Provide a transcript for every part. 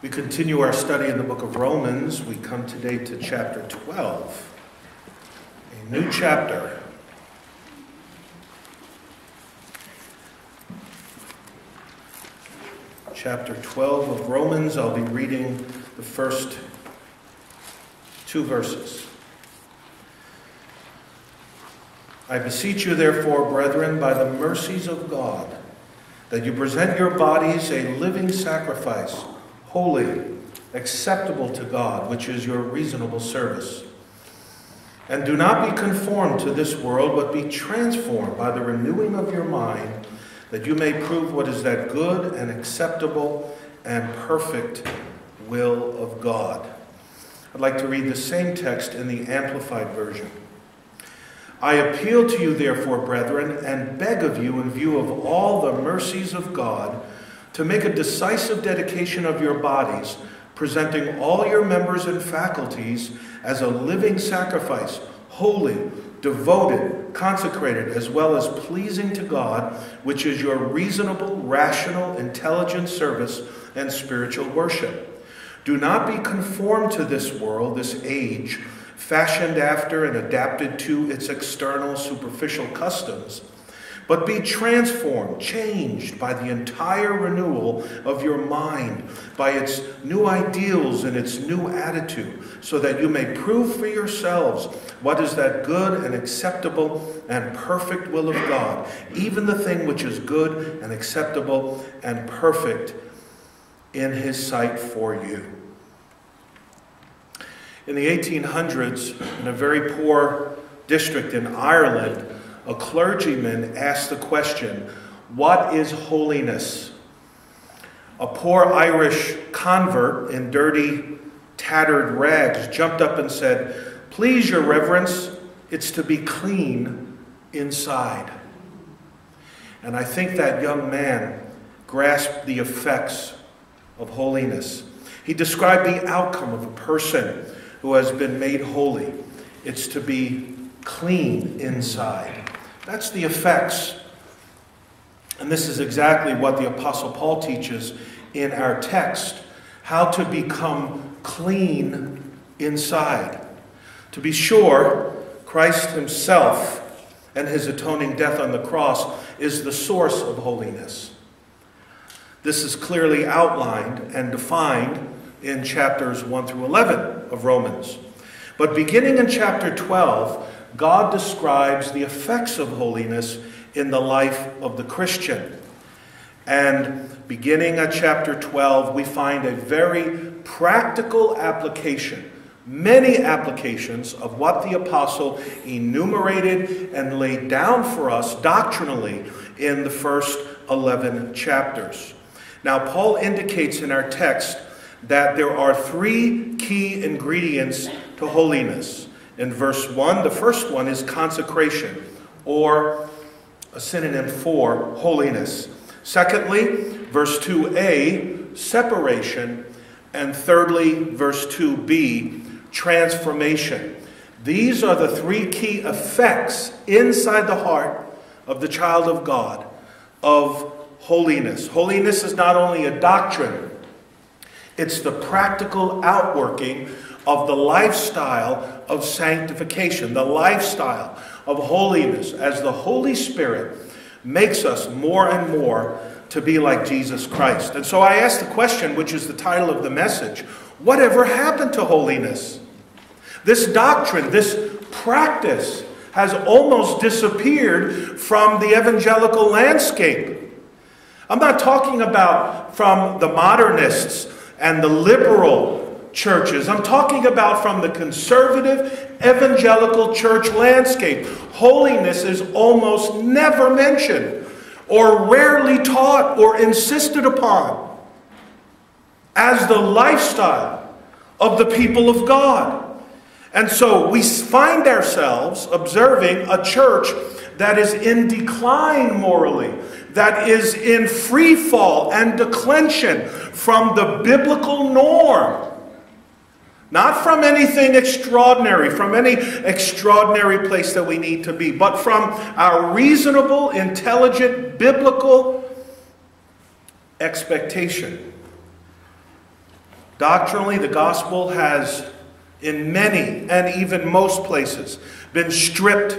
We continue our study in the book of Romans. We come today to chapter 12, a new chapter. Chapter 12 of Romans, I'll be reading the first two verses. I beseech you, therefore, brethren, by the mercies of God, that you present your bodies a living sacrifice, holy, acceptable to God, which is your reasonable service. And do not be conformed to this world, but be transformed by the renewing of your mind, that you may prove what is that good and acceptable and perfect will of God. I'd like to read the same text in the Amplified Version. I appeal to you, therefore, brethren, and beg of you, in view of all the mercies of God, to make a decisive dedication of your bodies, presenting all your members and faculties as a living sacrifice, holy, devoted, consecrated, as well as pleasing to God, which is your reasonable, rational, intelligent service and spiritual worship. Do not be conformed to this world, this age, fashioned after and adapted to its external, superficial customs, but be transformed, changed by the entire renewal of your mind, by its new ideals and its new attitude, so that you may prove for yourselves what is that good and acceptable and perfect will of God, even the thing which is good and acceptable and perfect in His sight for you. In the 1800s, in a very poor district in Ireland, a clergyman asked the question, "What is holiness?" A poor Irish convert in dirty, tattered rags jumped up and said, "Please, your reverence, it's to be clean inside." And I think that young man grasped the effects of holiness. He described the outcome of a person who has been made holy. It's to be clean inside. That's the effects. And this is exactly what the Apostle Paul teaches in our text, how to become clean inside. To be sure, Christ himself and his atoning death on the cross is the source of holiness. This is clearly outlined and defined in chapters 1 through 11 of Romans. But beginning in chapter 12, God describes the effects of holiness in the life of the Christian. And beginning at chapter 12, we find a very practical application, many applications of what the apostle enumerated and laid down for us doctrinally in the first 11 chapters. Now, Paul indicates in our text that there are three key ingredients to holiness. In verse 1, the first one is consecration, or a synonym for holiness. Secondly, verse 2a, separation. And thirdly, verse 2b, transformation. These are the three key effects inside the heart of the child of God of holiness. Holiness is not only a doctrine, it's the practical outworking of the lifestyle of sanctification, the lifestyle of holiness, as the Holy Spirit makes us more and more to be like Jesus Christ. And so I ask the question, which is the title of the message, whatever happened to holiness? This doctrine, this practice has almost disappeared from the evangelical landscape. I'm not talking about from the modernists and the liberal churches. I'm talking about from the conservative evangelical church landscape. Holiness is almost never mentioned or rarely taught or insisted upon as the lifestyle of the people of God. And so we find ourselves observing a church that is in decline morally, that is in free fall and declension from the biblical norm. Not from anything extraordinary, from any extraordinary place that we need to be, but from our reasonable, intelligent, biblical expectation Doctrinally, the gospel has, in many and even most places, been stripped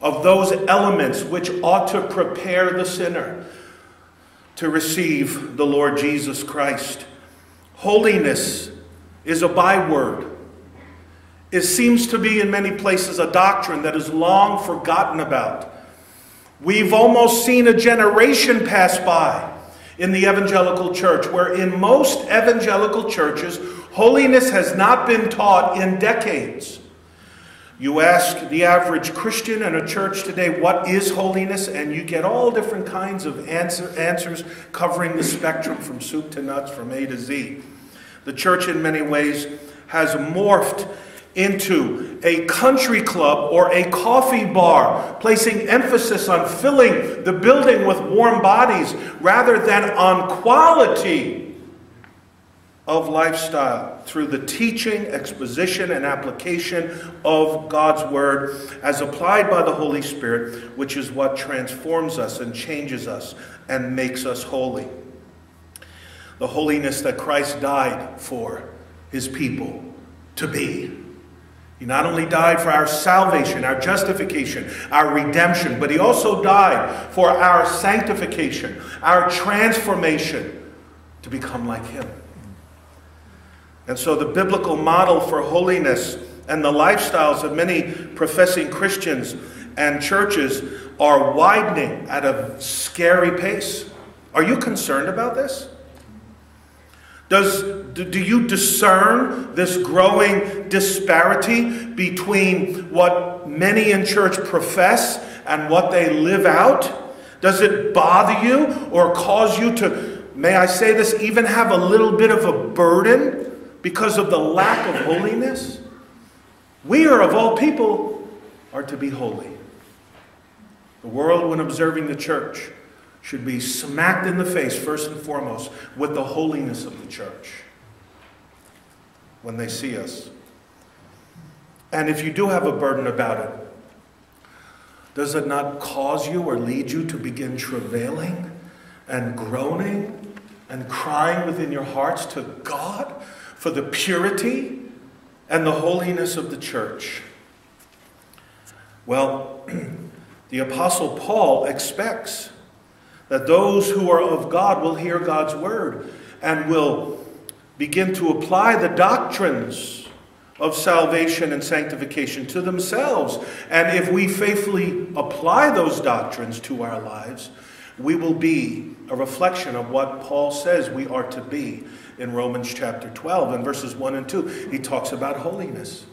of those elements which ought to prepare the sinner to receive the Lord Jesus Christ. Holiness is a byword. It seems to be in many places a doctrine that is long forgotten about. We've almost seen a generation pass by in the evangelical church, where in most evangelical churches, holiness has not been taught in decades. You ask the average Christian in a church today, what is holiness? And you get all different kinds of answers covering the spectrum from soup to nuts, from A to Z. The church in many ways has morphed into a country club or a coffee bar, placing emphasis on filling the building with warm bodies rather than on quality of lifestyle through the teaching, exposition, and application of God's Word as applied by the Holy Spirit, which is what transforms us and changes us and makes us holy. The holiness that Christ died for His people to be. He not only died for our salvation, our justification, our redemption, but He also died for our sanctification, our transformation to become like Him. And so the biblical model for holiness and the lifestyles of many professing Christians and churches are widening at a scary pace. Are you concerned about this? Do you discern this growing disparity between what many in church profess and what they live out? Does it bother you or cause you to, may I say this, even have a little bit of a burden because of the lack of holiness? We are, of all people, are to be holy. The world, when observing the church, should be smacked in the face, first and foremost, with the holiness of the church when they see us. And if you do have a burden about it, does it not cause you or lead you to begin travailing and groaning and crying within your hearts to God for the purity and the holiness of the church? Well, the Apostle Paul expects that those who are of God will hear God's word and will begin to apply the doctrines of salvation and sanctification to themselves. And if we faithfully apply those doctrines to our lives, we will be a reflection of what Paul says we are to be in Romans chapter 12. In verses 1 and 2, he talks about holiness.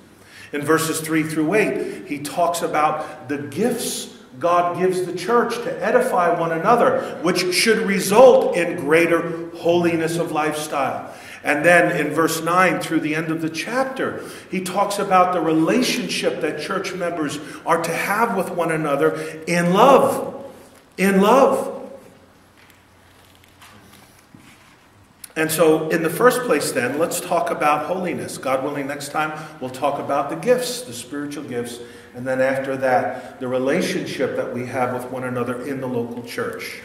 In verses 3 through 8, he talks about the gifts God gives the church to edify one another, which should result in greater holiness of lifestyle. And then in verse 9 through the end of the chapter, he talks about the relationship that church members are to have with one another in love. In love. And so in the first place then, let's talk about holiness. God willing, next time we'll talk about the gifts, the spiritual gifts, and then after that, the relationship that we have with one another in the local church.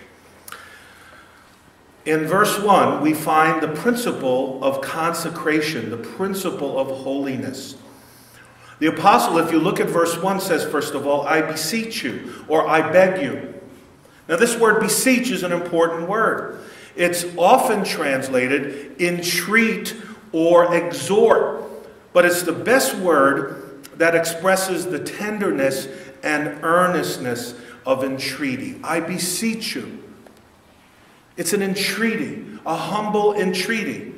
In verse 1, we find the principle of consecration, the principle of holiness. The apostle, if you look at verse 1, says, first of all, I beseech you, or I beg you. Now this word beseech is an important word. It's often translated entreat or exhort, but it's the best word that expresses the tenderness and earnestness of entreaty. I beseech you. It's an entreaty, a humble entreaty,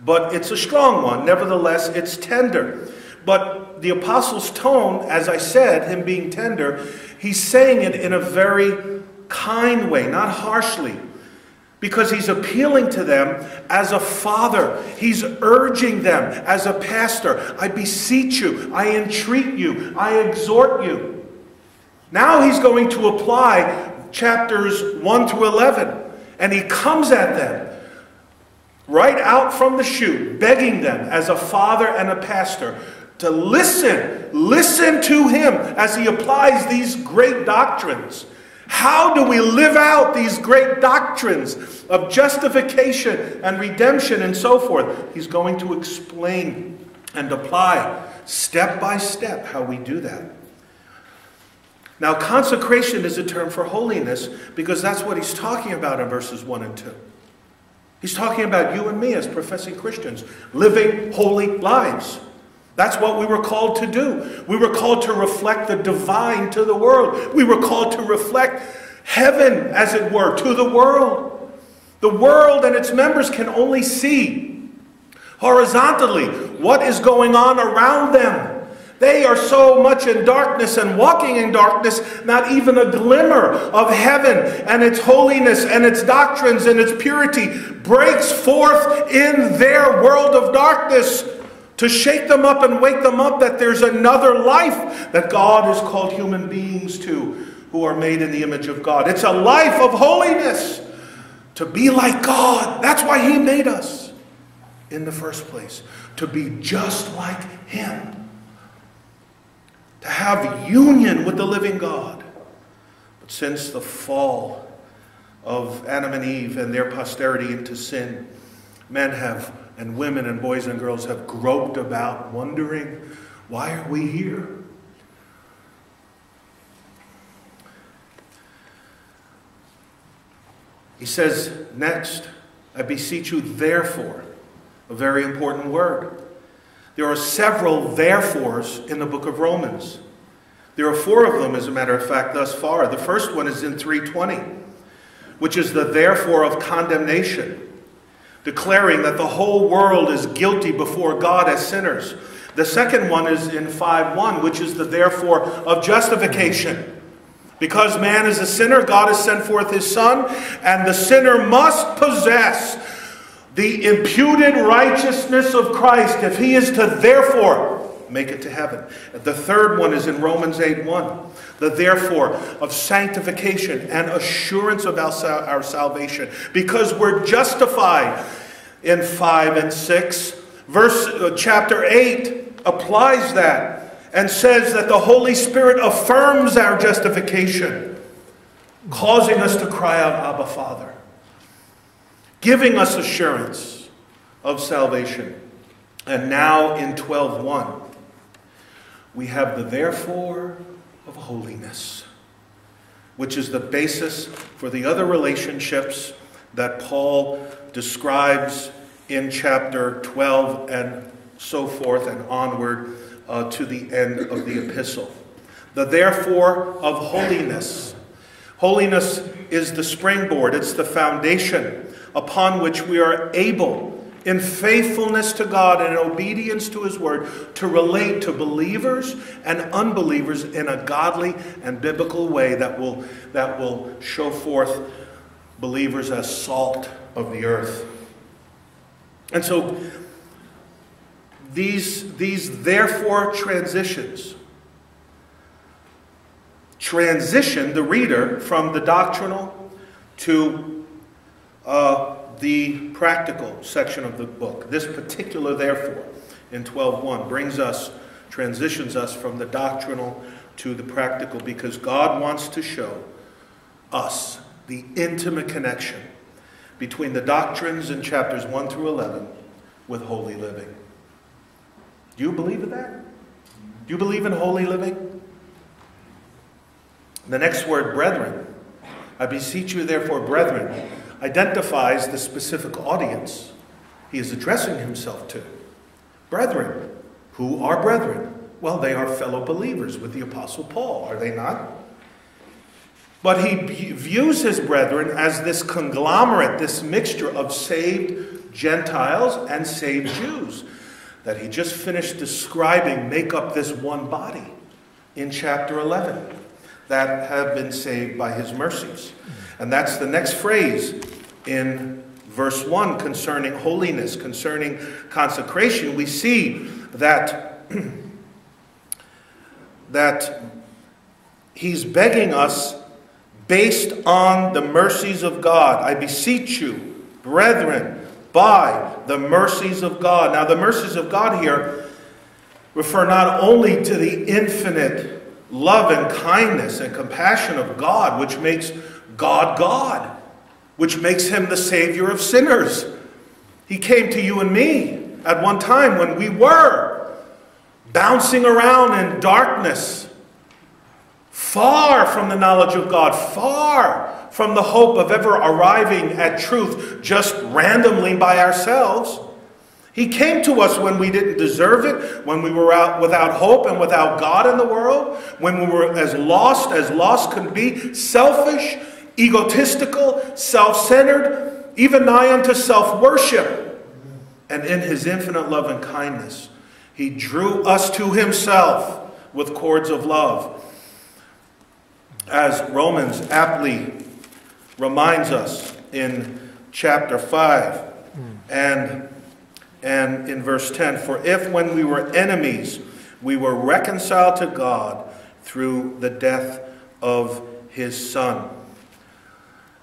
but it's a strong one. Nevertheless, it's tender. But the apostle's tone, as I said, him being tender, he's saying it in a very kind way, not harshly, because he's appealing to them as a father. He's urging them as a pastor. I beseech you. I entreat you. I exhort you. Now he's going to apply chapters 1 through 11. And he comes at them right out from the chute, begging them as a father and a pastor to listen. Listen to him as he applies these great doctrines. How do we live out these great doctrines of justification and redemption and so forth? He's going to explain and apply step by step how we do that. Now, consecration is a term for holiness because that's what he's talking about in verses 1 and 2. He's talking about you and me as professing Christians, living holy lives. That's what we were called to do. We were called to reflect the divine to the world. We were called to reflect heaven, as it were, to the world. The world and its members can only see horizontally what is going on around them. They are so much in darkness and walking in darkness, not even a glimmer of heaven and its holiness and its doctrines and its purity breaks forth in their world of darkness to shake them up and wake them up that there's another life that God has called human beings to, who are made in the image of God. It's a life of holiness, to be like God. That's why He made us in the first place, to be just like Him. To have union with the living God. But since the fall of Adam and Eve and their posterity into sin, men have, and women and boys and girls have groped about, wondering, why are we here? He says next, I beseech you therefore, a very important word. There are several therefores in the book of Romans. There are four of them, as a matter of fact, thus far. The first one is in 3:20, which is the therefore of condemnation, declaring that the whole world is guilty before God as sinners. The second one is in 5:1, which is the therefore of justification. Because man is a sinner, God has sent forth His Son, and the sinner must possess the imputed righteousness of Christ if he is to therefore make it to heaven. The third one is in Romans 8:1. The therefore of sanctification and assurance of our salvation. Because we're justified in 5 and 6. Chapter 8 applies that and says that the Holy Spirit affirms our justification, causing us to cry out, Abba, Father. Giving us assurance of salvation. And now in 12:1, we have the therefore of holiness, which is the basis for the other relationships that Paul describes in chapter 12 and so forth and onward to the end of the epistle. The therefore of holiness. Holiness is the springboard, it's the foundation upon which we are able, in faithfulness to God and in obedience to His word, to relate to believers and unbelievers in a godly and biblical way that will show forth believers as salt of the earth. And so these therefore transitions transition the reader from the doctrinal to the practical section of the book. This particular therefore in 12:1 transitions us from the doctrinal to the practical, because God wants to show us the intimate connection between the doctrines in chapters 1 through 11 with holy living. Do you believe in that? Do you believe in holy living? The next word, brethren. I beseech you therefore, brethren, identifies the specific audience he is addressing himself to. Brethren. Who are brethren? Well, they are fellow believers with the Apostle Paul, are they not? But he views his brethren as this conglomerate, this mixture of saved Gentiles and saved Jews that he just finished describing make up this one body in chapter 11 that have been saved by His mercies. And that's the next phrase in verse 1 concerning holiness, concerning consecration. We see that, he's begging us based on the mercies of God. I beseech you, brethren, by the mercies of God. Now the mercies of God here refer not only to the infinite love and kindness and compassion of God, which makes God God, which makes him the Savior of sinners. He came to you and me at one time when we were bouncing around in darkness, far from the knowledge of God, far from the hope of ever arriving at truth just randomly by ourselves. He came to us when we didn't deserve it, when we were out without hope and without God in the world, when we were as lost could be, selfish, egotistical, self-centered, even nigh unto self-worship. And in his infinite love and kindness, he drew us to himself with cords of love. As Romans aptly reminds us in chapter 5 and in verse 10, for if when we were enemies, we were reconciled to God through the death of his Son.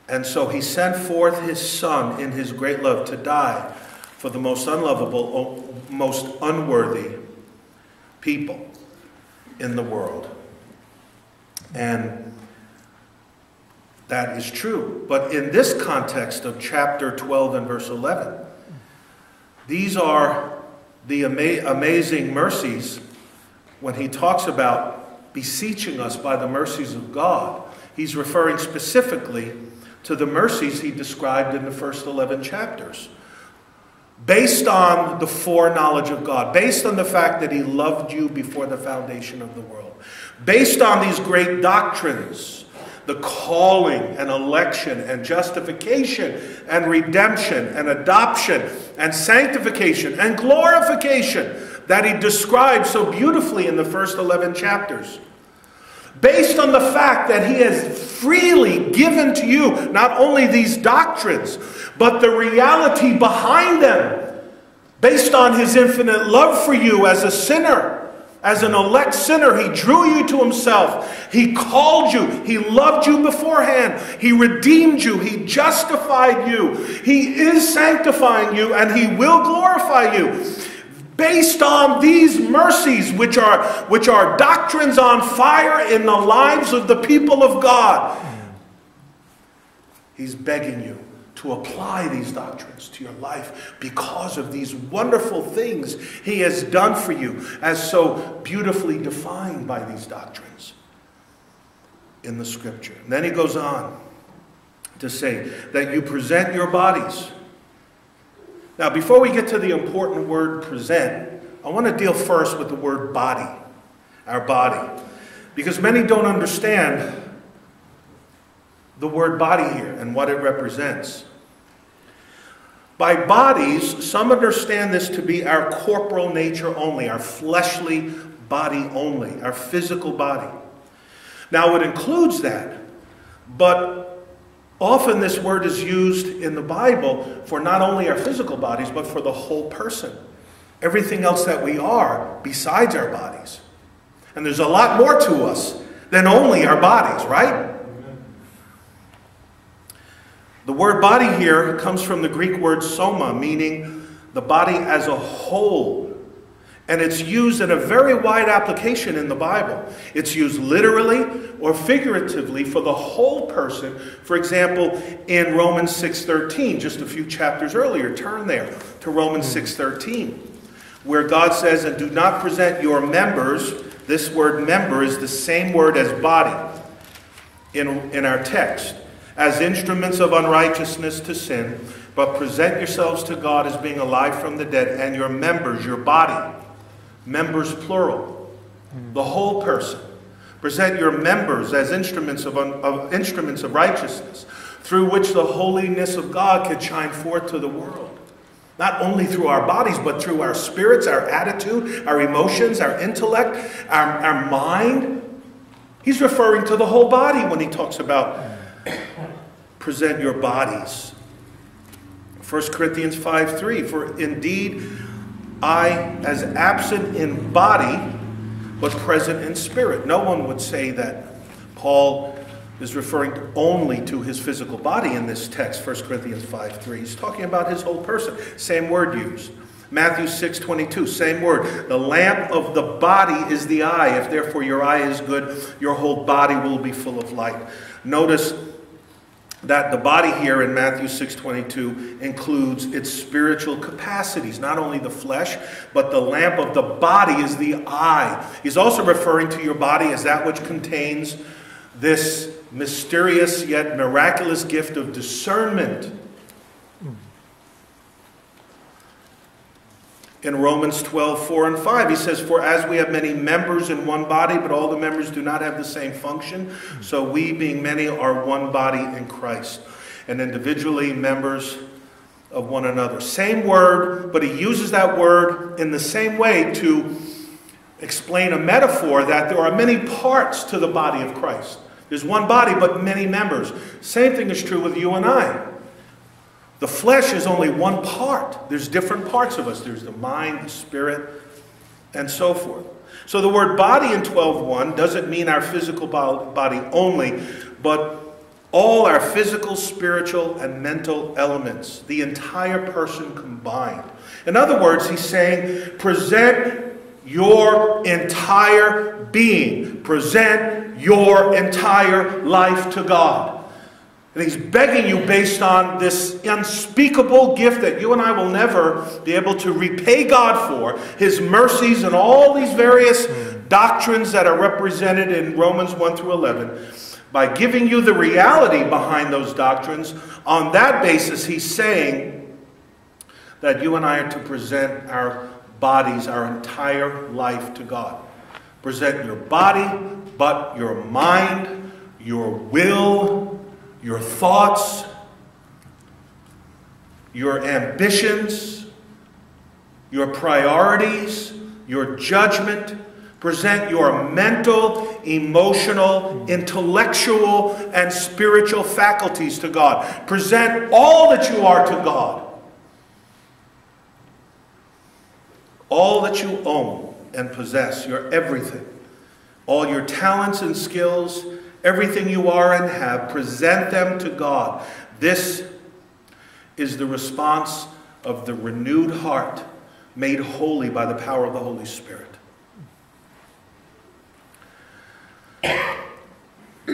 And so he sent forth his Son in his great love to die for the most unlovable, most unworthy people in the world. And that is true. But in this context of chapter 12 and verse 11, these are the amazing mercies when he talks about beseeching us by the mercies of God. He's referring specifically to the mercies he described in the first 11 chapters. Based on the foreknowledge of God, based on the fact that he loved you before the foundation of the world, based on these great doctrines, the calling and election and justification and redemption and adoption and sanctification and glorification that he describes so beautifully in the first 11 chapters. Based on the fact that he has freely given to you not only these doctrines, but the reality behind them, based on his infinite love for you as a sinner, as an elect sinner, he drew you to himself. He called you. He loved you beforehand. He redeemed you. He justified you. He is sanctifying you, and he will glorify you. Based on these mercies, which are doctrines on fire in the lives of the people of God, he's begging you to apply these doctrines to your life because of these wonderful things he has done for you, as so beautifully defined by these doctrines in the Scripture. And then he goes on to say that you present your bodies. Now, before we get to the important word present, I want to deal first with the word body, our body, because many don't understand the word body here and what it represents. By bodies, some understand this to be our corporal nature only, our fleshly body only, our physical body. Now, it includes that, but often this word is used in the Bible for not only our physical bodies, but for the whole person. Everything else that we are besides our bodies. And there's a lot more to us than only our bodies, right? The word body here comes from the Greek word soma, meaning the body as a whole. And it's used in a very wide application in the Bible. It's used literally or figuratively for the whole person. For example, in Romans 6:13, just a few chapters earlier, turn there to Romans 6:13, where God says, and do not present your members. This word member is the same word as body in our text, as instruments of unrighteousness to sin, but present yourselves to God as being alive from the dead, and your members, your body, members plural, the whole person. Present your members as instruments of righteousness, through which the holiness of God can shine forth to the world. Not only through our bodies, but through our spirits, our attitude, our emotions, our intellect, our mind. He's referring to the whole body when he talks about present your bodies. 1 Corinthians 5:3, for indeed I, as absent in body, but present in spirit. No one would say that Paul is referring only to his physical body in this text, 1 Corinthians 5:3. He's talking about his whole person. Same word used. Matthew 6:22, same word. The lamp of the body is the eye. If therefore your eye is good, your whole body will be full of light. Notice that the body here in Matthew 6:22 includes its spiritual capacities, not only the flesh, but the lamp of the body is the eye. He's also referring to your body as that which contains this mysterious yet miraculous gift of discernment. In Romans 12:4 and 5, he says, "For as we have many members in one body, but all the members do not have the same function, so we, being many, are one body in Christ, and individually members of one another." Same word, but he uses that word in the same way to explain a metaphor that there are many parts to the body of Christ. There's one body, but many members. Same thing is true with you and I. The flesh is only one part. There's different parts of us. There's the mind, the spirit, and so forth. So the word body in 12:1 doesn't mean our physical body only, but all our physical, spiritual, and mental elements, the entire person combined. In other words, he's saying, present your entire being. Present your entire life to God. And he's begging you, based on this unspeakable gift that you and I will never be able to repay God for, his mercies and all these various doctrines that are represented in Romans 1 through 11, by giving you the reality behind those doctrines. On that basis, he's saying that you and I are to present our bodies, our entire life to God. Present your body, but your mind, your will, your thoughts, your ambitions, your priorities, your judgment. Present your mental, emotional, intellectual, and spiritual faculties to God. Present all that you are to God. All that you own and possess, your everything. All your talents and skills, everything you are and have, present them to God. This is the response of the renewed heart made holy by the power of the Holy Spirit.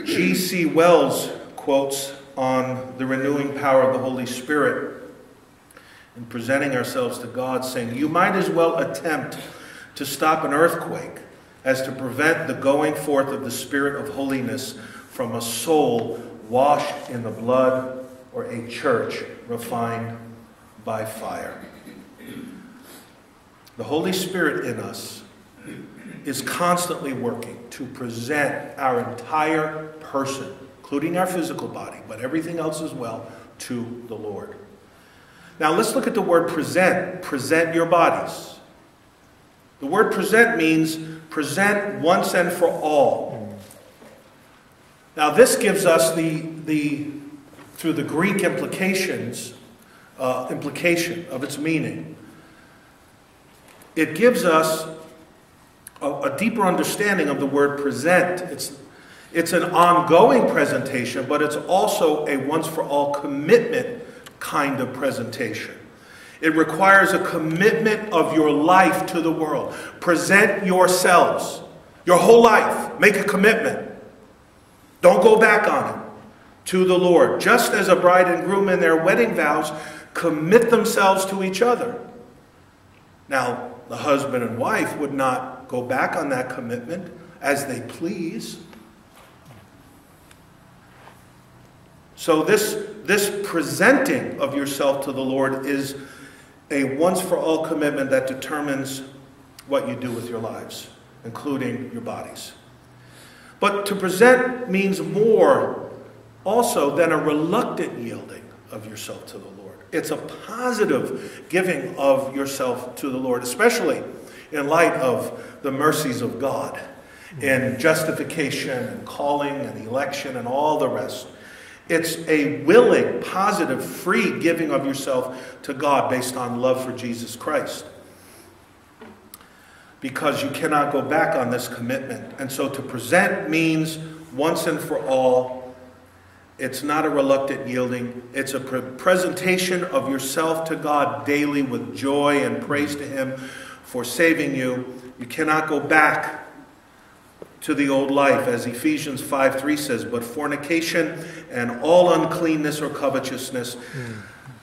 G.C. Wells quotes on the renewing power of the Holy Spirit in presenting ourselves to God, saying, "You might as well attempt to stop an earthquake as to prevent the going forth of the Spirit of holiness from a soul washed in the blood, or a church refined by fire." The Holy Spirit in us is constantly working to present our entire person, including our physical body, but everything else as well, to the Lord. Now let's look at the word present. Present your bodies. The word present means present once and for all. Now this gives us through the Greek implication of its meaning. It gives us a deeper understanding of the word present. It's an ongoing presentation, but it's also a once for all commitment kind of presentation. It requires a commitment of your life to the world. Present yourselves, your whole life. Make a commitment. Don't go back on it, to the Lord. Just as a bride and groom in their wedding vows commit themselves to each other. Now, the husband and wife would not go back on that commitment as they please. So this presenting of yourself to the Lord is a once-for-all commitment that determines what you do with your lives, including your bodies. But to present means more also than a reluctant yielding of yourself to the Lord. It's a positive giving of yourself to the Lord, especially in light of the mercies of God in justification and calling and election and all the rest. It's a willing, positive, free giving of yourself to God based on love for Jesus Christ, because you cannot go back on this commitment. And so to present means once and for all, It's not a reluctant yielding. It's a presentation of yourself to God daily with joy and praise to Him for saving you. You cannot go back to the old life, as Ephesians 5:3 says, but fornication and all uncleanness or covetousness,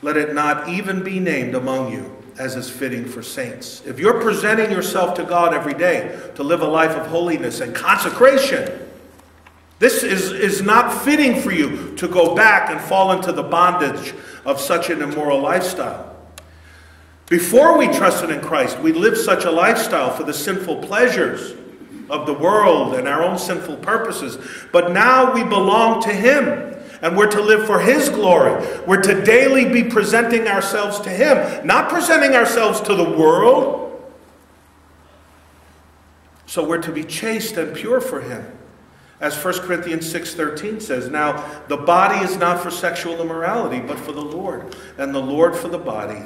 let it not even be named among you, as is fitting for saints. If you're presenting yourself to God every day to live a life of holiness and consecration, this is not fitting for you to go back and fall into the bondage of such an immoral lifestyle. Before we trusted in Christ, we lived such a lifestyle for the sinful pleasures of the world and our own sinful purposes. But now we belong to Him, and we're to live for His glory. We're to daily be presenting ourselves to Him, not presenting ourselves to the world. So we're to be chaste and pure for Him. As 1 Corinthians 6:13 says, now the body is not for sexual immorality, but for the Lord, and the Lord for the body.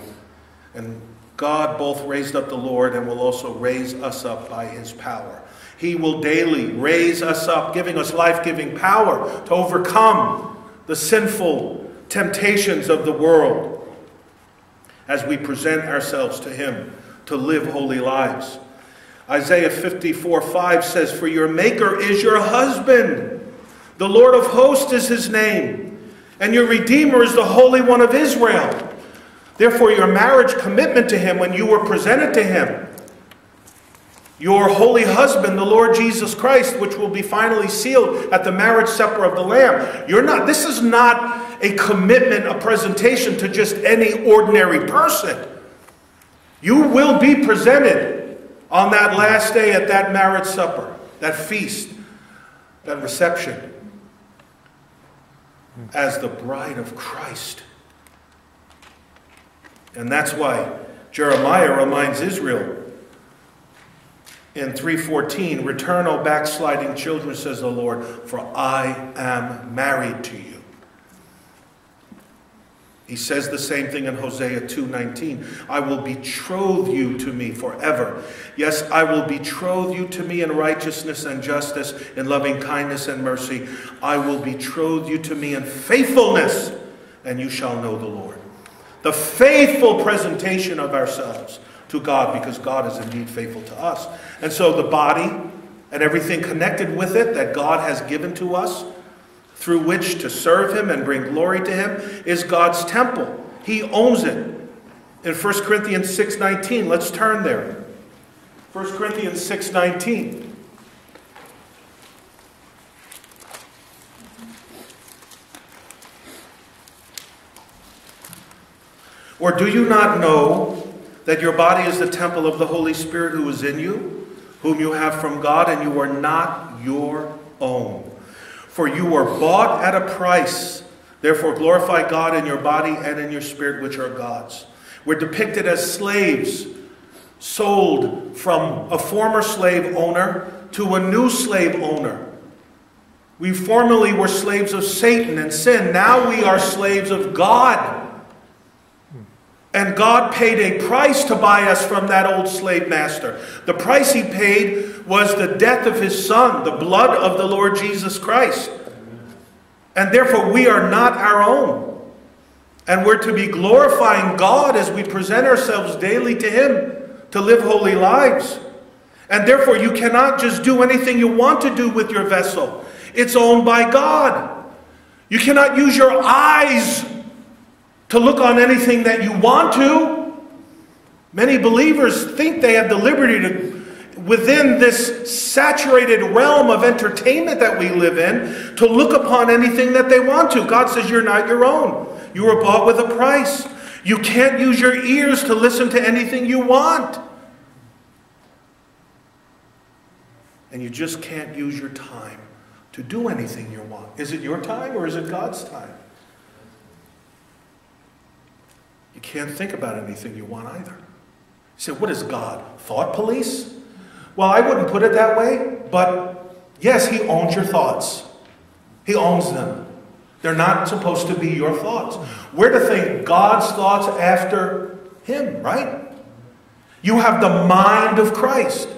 And God both raised up the Lord and will also raise us up by His power. He will daily raise us up, giving us life-giving power to overcome the sinful temptations of the world as we present ourselves to Him to live holy lives. Isaiah 54:5 says, for your Maker is your husband. The Lord of hosts is His name, and your Redeemer is the Holy One of Israel. Therefore, your marriage commitment to Him when you were presented to Him, your holy husband, the Lord Jesus Christ, which will be finally sealed at the marriage supper of the Lamb. You're not, this is not a commitment, a presentation to just any ordinary person. You will be presented on that last day at that marriage supper, that feast, that reception, as the bride of Christ. And that's why Jeremiah reminds Israel in 3:14, return, O backsliding children, says the Lord, for I am married to you. He says the same thing in Hosea 2:19. I will betroth you to me forever. Yes, I will betroth you to me in righteousness and justice, in loving kindness and mercy. I will betroth you to me in faithfulness, and you shall know the Lord. The faithful presentation of ourselves to God, because God is indeed faithful to us. And so the body and everything connected with it that God has given to us through which to serve Him and bring glory to Him is God's temple. He owns it. In 1 Corinthians 6:19, let's turn there. 1 Corinthians 6:19. Or do you not know that your body is the temple of the Holy Spirit who is in you, whom you have from God, and you are not your own? For you were bought at a price. Therefore glorify God in your body and in your spirit, which are God's. We're depicted as slaves, sold from a former slave owner to a new slave owner. We formerly were slaves of Satan and sin. Now we are slaves of God. And God paid a price to buy us from that old slave master. The price He paid was the death of His Son, the blood of the Lord Jesus Christ. And therefore we are not our own. And we're to be glorifying God as we present ourselves daily to Him to live holy lives. And therefore you cannot just do anything you want to do with your vessel. It's owned by God. You cannot use your eyes to look on anything that you want to. Many believers think they have the liberty to, within this saturated realm of entertainment that we live in, to look upon anything that they want to. God says you're not your own. You were bought with a price. You can't use your ears to listen to anything you want. And you just can't use your time to do anything you want. Is it your time or is it God's time? You can't think about anything you want either. You say, what is God? Thought police? Well, I wouldn't put it that way, but yes, He owns your thoughts. He owns them. They're not supposed to be your thoughts. We're to think God's thoughts after Him, right? You have the mind of Christ.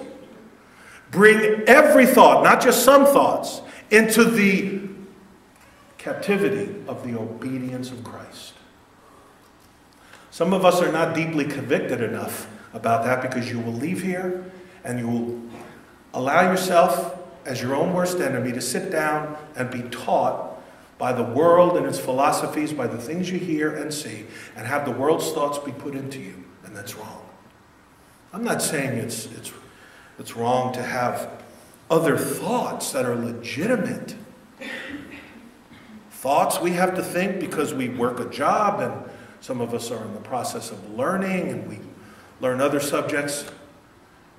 Bring every thought, not just some thoughts, into the captivity of the obedience of Christ. Some of us are not deeply convicted enough about that, because you will leave here and you will allow yourself, as your own worst enemy, to sit down and be taught by the world and its philosophies, by the things you hear and see, and have the world's thoughts be put into you, and that's wrong. I'm not saying it's wrong to have other thoughts that are legitimate. Thoughts we have to think because we work a job, and some of us are in the process of learning, and we learn other subjects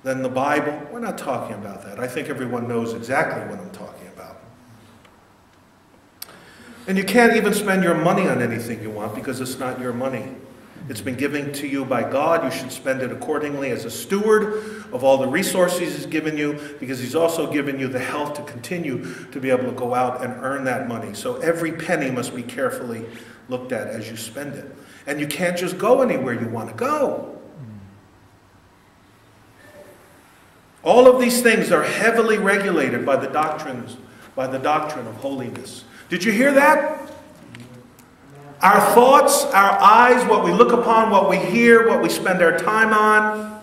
than the Bible. We're not talking about that. I think everyone knows exactly what I'm talking about. And you can't even spend your money on anything you want, because it's not your money. It's been given to you by God. You should spend it accordingly as a steward of all the resources He's given you, because He's also given you the health to continue to be able to go out and earn that money. So every penny must be carefully looked at as you spend it. And you can't just go anywhere you want to go. All of these things are heavily regulated by the doctrine of holiness. Did you hear that? Our thoughts, our eyes, what we look upon, what we hear, what we spend our time on,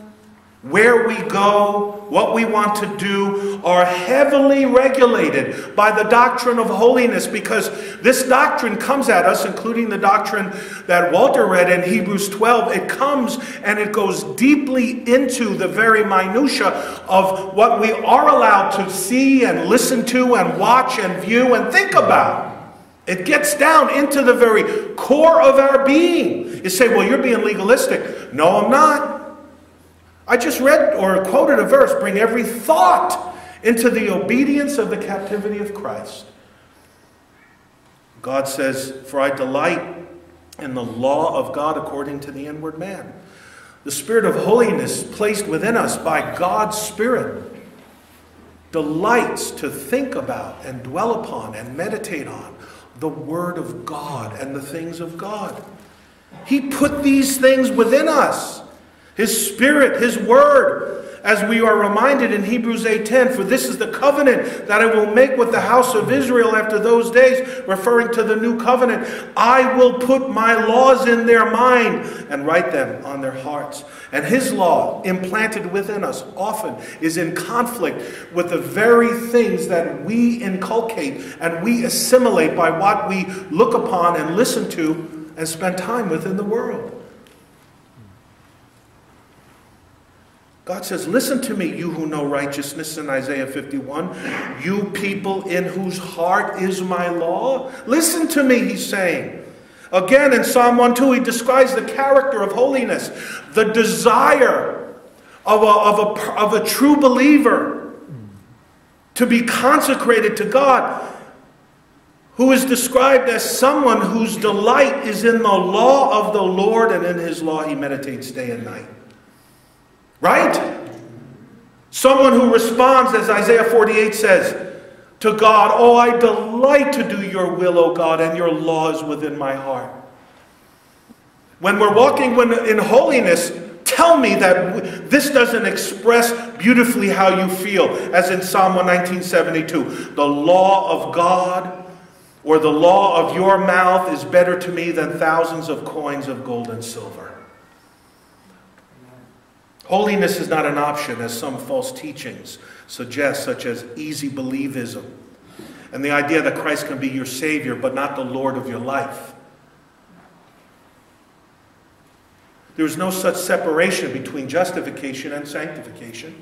where we go, what we want to do, are heavily regulated by the doctrine of holiness, because this doctrine comes at us, including the doctrine that Walter read in Hebrews 12. It comes and it goes deeply into the very minutia of what we are allowed to see and listen to and watch and view and think about. It gets down into the very core of our being. You say, well, you're being legalistic. No, I'm not. I just read or quoted a verse, bring every thought into the obedience of the captivity of Christ. God says, for I delight in the law of God according to the inward man. The spirit of holiness placed within us by God's Spirit delights to think about and dwell upon and meditate on the Word of God and the things of God. He put these things within us. His Spirit, His Word, as we are reminded in Hebrews 8:10, for this is the covenant that I will make with the house of Israel after those days, referring to the new covenant. I will put my laws in their mind and write them on their hearts. And His law, implanted within us, often is in conflict with the very things that we inculcate and we assimilate by what we look upon and listen to and spend time with in the world. God says, listen to me, you who know righteousness, in Isaiah 51. You people in whose heart is my law. Listen to me, He's saying. Again, in Psalm 1:2, He describes the character of holiness. The desire of a true believer to be consecrated to God, who is described as someone whose delight is in the law of the Lord, and in His law he meditates day and night. Right? Someone who responds, as Isaiah 48 says, to God, oh, I delight to do your will, O God, and your law is within my heart. When we're walking in holiness, tell me that this doesn't express beautifully how you feel, as in Psalm 119:72. The law of God, or the law of your mouth, is better to me than thousands of coins of gold and silver. Holiness is not an option, as some false teachings suggest, such as easy believism and the idea that Christ can be your Savior but not the Lord of your life. There is no such separation between justification and sanctification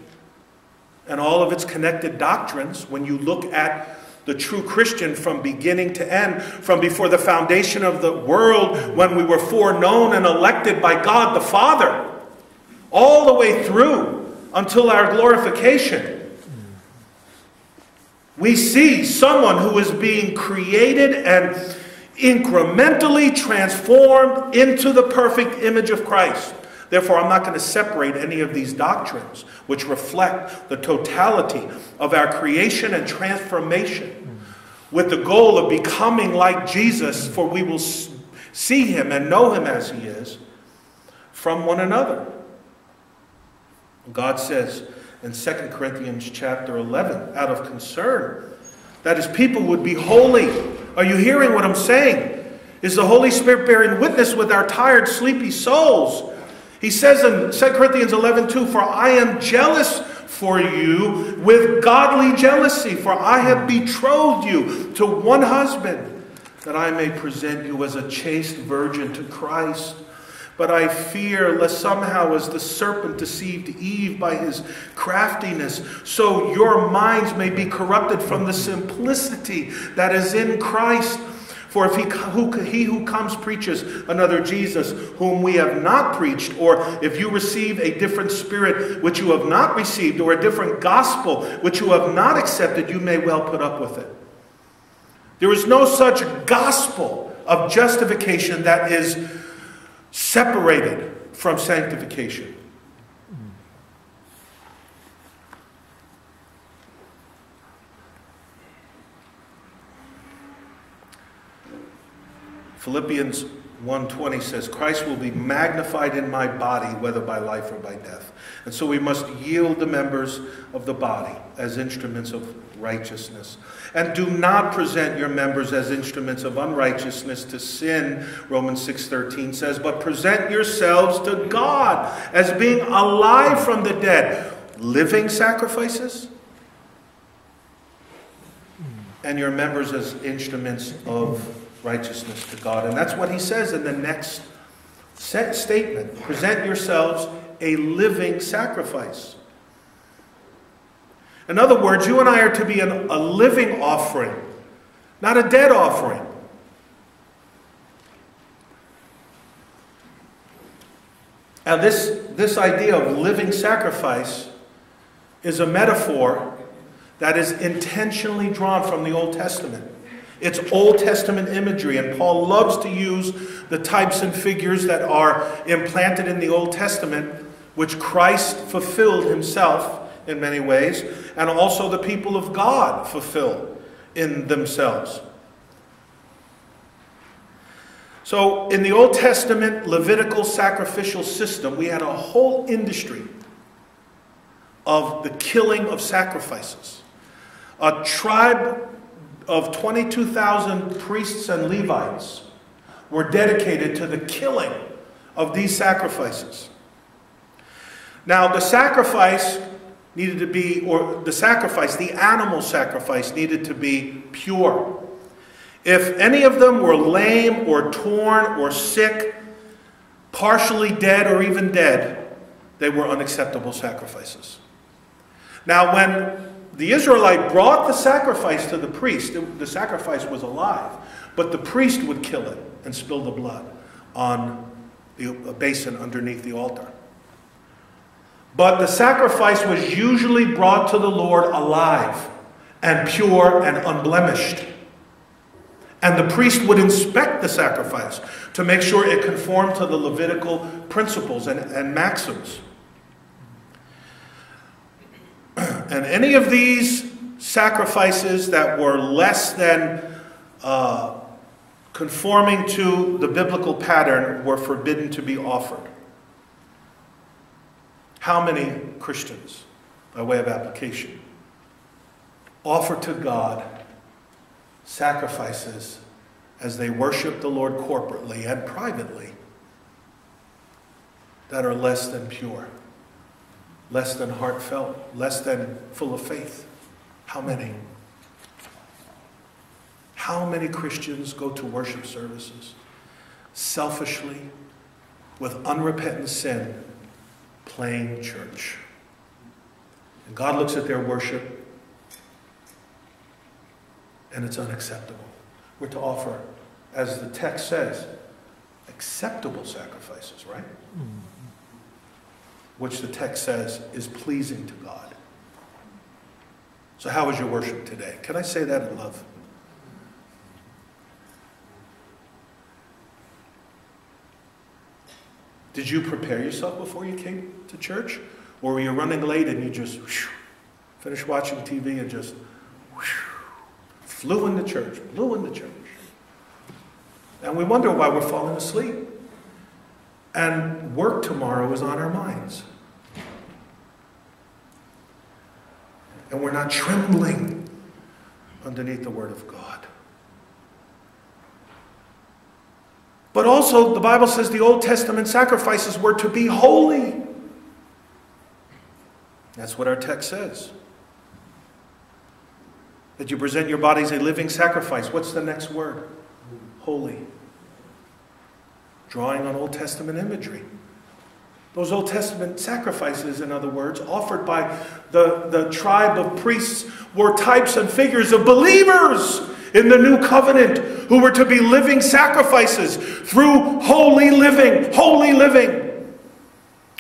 and all of its connected doctrines when you look at the true Christian from beginning to end, from before the foundation of the world, when we were foreknown and elected by God the Father, all the way through until our glorification. We see someone who is being created and incrementally transformed into the perfect image of Christ. Therefore, I'm not going to separate any of these doctrines, which reflect the totality of our creation and transformation, with the goal of becoming like Jesus, for we will see Him and know Him as He is, from one another. God says in 2 Corinthians chapter 11, out of concern that His people would be holy Are you hearing what I'm saying? Is the Holy Spirit bearing witness with our tired, sleepy souls? He says in 2 Corinthians 11:2, "For I am jealous for you with godly jealousy, for I have betrothed you to one husband, that I may present you as a chaste virgin to Christ. But I fear lest somehow as the serpent deceived Eve by his craftiness, so your minds may be corrupted from the simplicity that is in Christ. For if he who comes preaches another Jesus, whom we have not preached, or if you receive a different spirit which you have not received, or a different gospel which you have not accepted, you may well put up with it." There is no such gospel of justification that is separated from sanctification. Philippians 1:20 says, "Christ will be magnified in my body, whether by life or by death." And so we must yield the members of the body as instruments of righteousness. "And do not present your members as instruments of unrighteousness to sin," Romans 6:13 says, "but present yourselves to God as being alive from the dead, living sacrifices, and your members as instruments of righteousness to God." And that's what he says in the next statement. "Present yourselves a living sacrifice." In other words, you and I are to be a living offering, not a dead offering. Now this idea of living sacrifice is a metaphor that is intentionally drawn from the Old Testament. It's Old Testament imagery, and Paul loves to use the types and figures that are implanted in the Old Testament, which Christ fulfilled himself in many ways, and also the people of God fulfill in themselves. So in the Old Testament Levitical sacrificial system, we had a whole industry of the killing of sacrifices. A tribe of 22,000 priests and Levites were dedicated to the killing of these sacrifices. Now the sacrifice needed to be, or the animal sacrifice needed to be pure. If any of them were lame or torn or sick, partially dead or even dead, they were unacceptable sacrifices. Now when the Israelite brought the sacrifice to the priest, the sacrifice was alive, but the priest would kill it and spill the blood on a basin underneath the altar. But the sacrifice was usually brought to the Lord alive and pure and unblemished. And the priest would inspect the sacrifice to make sure it conformed to the Levitical principles and maxims. And any of these sacrifices that were less than conforming to the biblical pattern were forbidden to be offered. How many Christians, by way of application, offer to God sacrifices as they worship the Lord corporately and privately that are less than pure, less than heartfelt, less than full of faith? How many? How many Christians go to worship services selfishly, with unrepentant sin, playing church? And God looks at their worship and it's unacceptable. We're to offer, as the text says, acceptable sacrifices, right? Mm-hmm. Which the text says is pleasing to God. So how is your worship today? Can I say that in love? Did you prepare yourself before you came to church? Or were you running late and you just finished watching TV and just flew into church, blew into church? And we wonder why we're falling asleep. And work tomorrow is on our minds. And we're not trembling underneath the Word of God. But also the Bible says the Old Testament sacrifices were to be holy. That's what our text says. That you present your bodies a living sacrifice. What's the next word? Holy. Drawing on Old Testament imagery. Those Old Testament sacrifices, in other words, offered by the tribe of priests, were types and figures of believers in the new covenant who were to be living sacrifices through holy living. Holy living.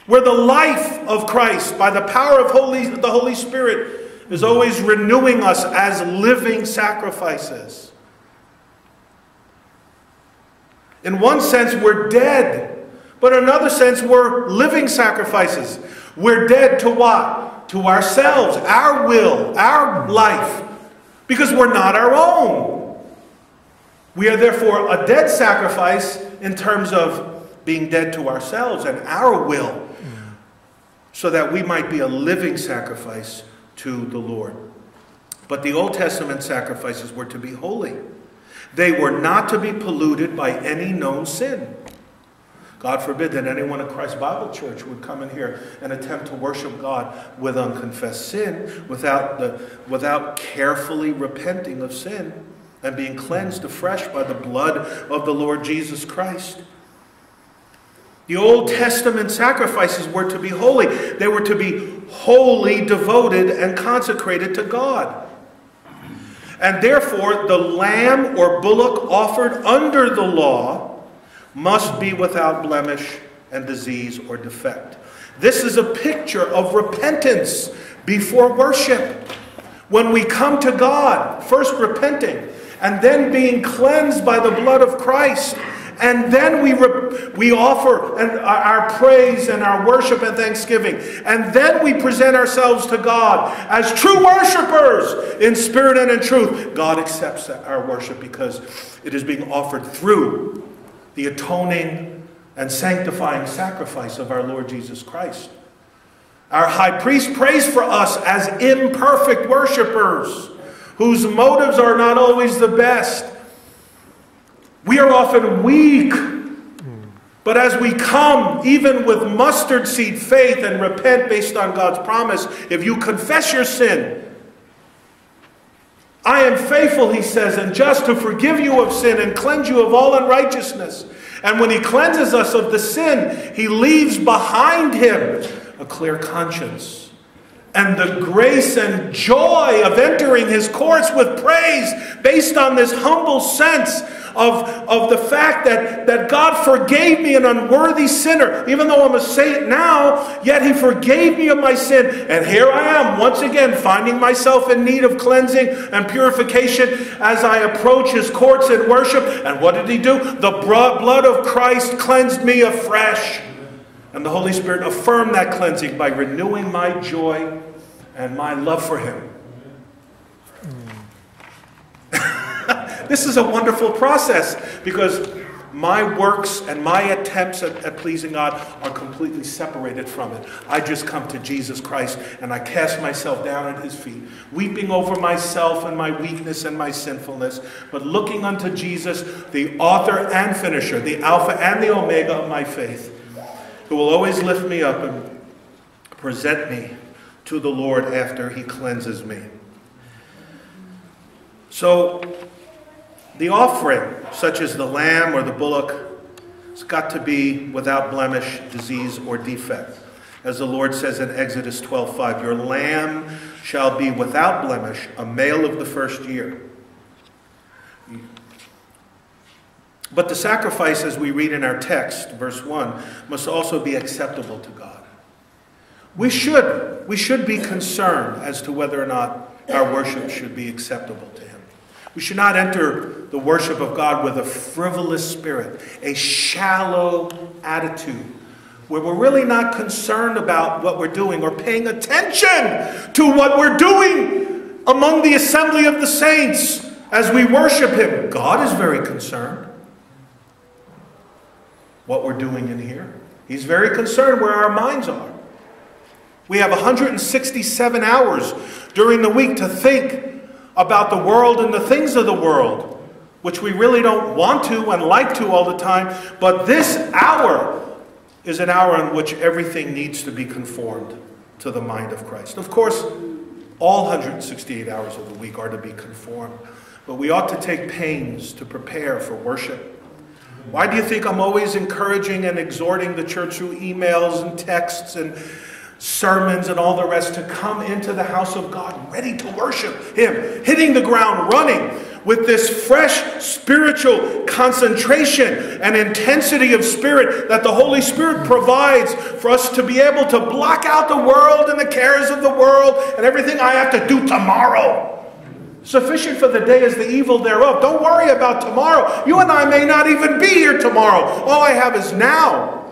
Where the life of Christ, by the power of the Holy Spirit, is always renewing us as living sacrifices. In one sense, we're dead. But in another sense, we're living sacrifices. We're dead to what? To ourselves, our will, our life. Because we're not our own. We are therefore a dead sacrifice in terms of being dead to ourselves and our will. So that we might be a living sacrifice to the Lord. But the Old Testament sacrifices were to be holy. They were not to be polluted by any known sin. God forbid that anyone at Christ Bible Church would come in here and attempt to worship God with unconfessed sin, without carefully repenting of sin and being cleansed afresh by the blood of the Lord Jesus Christ. The Old Testament sacrifices were to be holy. They were to be wholly devoted and consecrated to God. And therefore, the lamb or bullock offered under the law must be without blemish and disease or defect. This is a picture of repentance before worship. When we come to God, first repenting, and then being cleansed by the blood of Christ, and then we offer our praise and our worship and thanksgiving, and then we present ourselves to God as true worshipers in spirit and in truth. God accepts our worship because it is being offered through the atoning and sanctifying sacrifice of our Lord Jesus Christ. Our high priest prays for us as imperfect worshipers whose motives are not always the best. We are often weak, but as we come, even with mustard seed faith and repent based on God's promise, if you confess your sin, I am faithful, he says, and just to forgive you of sin and cleanse you of all unrighteousness. And when he cleanses us of the sin, he leaves behind him a clear conscience and the grace and joy of entering his courts with praise based on this humble sense of the fact that God forgave me, an unworthy sinner. Even though I'm a saint now, yet he forgave me of my sin. And here I am once again finding myself in need of cleansing and purification as I approach his courts in worship. And what did he do? The blood of Christ cleansed me afresh. And the Holy Spirit affirmed that cleansing by renewing my joy and my love for him. This is a wonderful process because my works and my attempts at pleasing God are completely separated from it. I just come to Jesus Christ and I cast myself down at his feet, weeping over myself and my weakness and my sinfulness, but looking unto Jesus, the author and finisher, the Alpha and the Omega of my faith, who will always lift me up and present me to the Lord after he cleanses me. So, the offering, such as the lamb or the bullock, has got to be without blemish, disease, or defect. As the Lord says in Exodus 12:5, your lamb shall be without blemish, a male of the first year. But the sacrifice, as we read in our text, verse 1, must also be acceptable to God. We should be concerned as to whether or not our worship should be acceptable to him. We should not enter the worship of God with a frivolous spirit, a shallow attitude, where we're really not concerned about what we're doing or paying attention to what we're doing among the assembly of the saints as we worship him. God is very concerned what we're doing in here. He's very concerned where our minds are. We have 167 hours during the week to think about the world and the things of the world. which we really don't want to and like to all the time, but this hour is an hour in which everything needs to be conformed to the mind of Christ. Of course, all 168 hours of the week are to be conformed, but we ought to take pains to prepare for worship. Why do you think I'm always encouraging and exhorting the church through emails and texts and sermons and all the rest to come into the house of God ready to worship Him, hitting the ground running with this fresh spiritual concentration and intensity of spirit that the Holy Spirit provides for us to be able to block out the world and the cares of the world and everything I have to do tomorrow? Sufficient for the day is the evil thereof. Don't worry about tomorrow. You and I may not even be here tomorrow. All I have is now.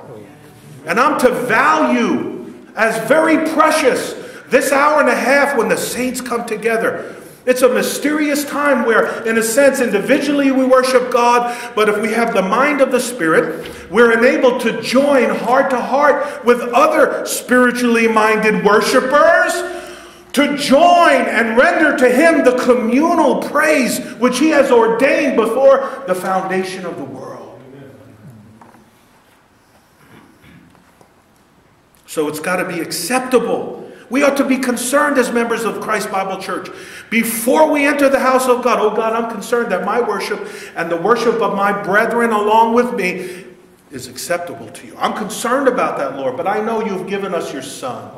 And I'm to value as very precious this hour and a half when the saints come together. It's a mysterious time where, in a sense, individually we worship God, but if we have the mind of the Spirit, we're enabled to join heart to heart with other spiritually minded worshipers to join and render to Him the communal praise which He has ordained before the foundation of the world. So it's got to be acceptable. We ought to be concerned as members of Christ Bible Church. Before we enter the house of God, oh God, I'm concerned that my worship and the worship of my brethren along with me is acceptable to you. I'm concerned about that, Lord, but I know you've given us your Son,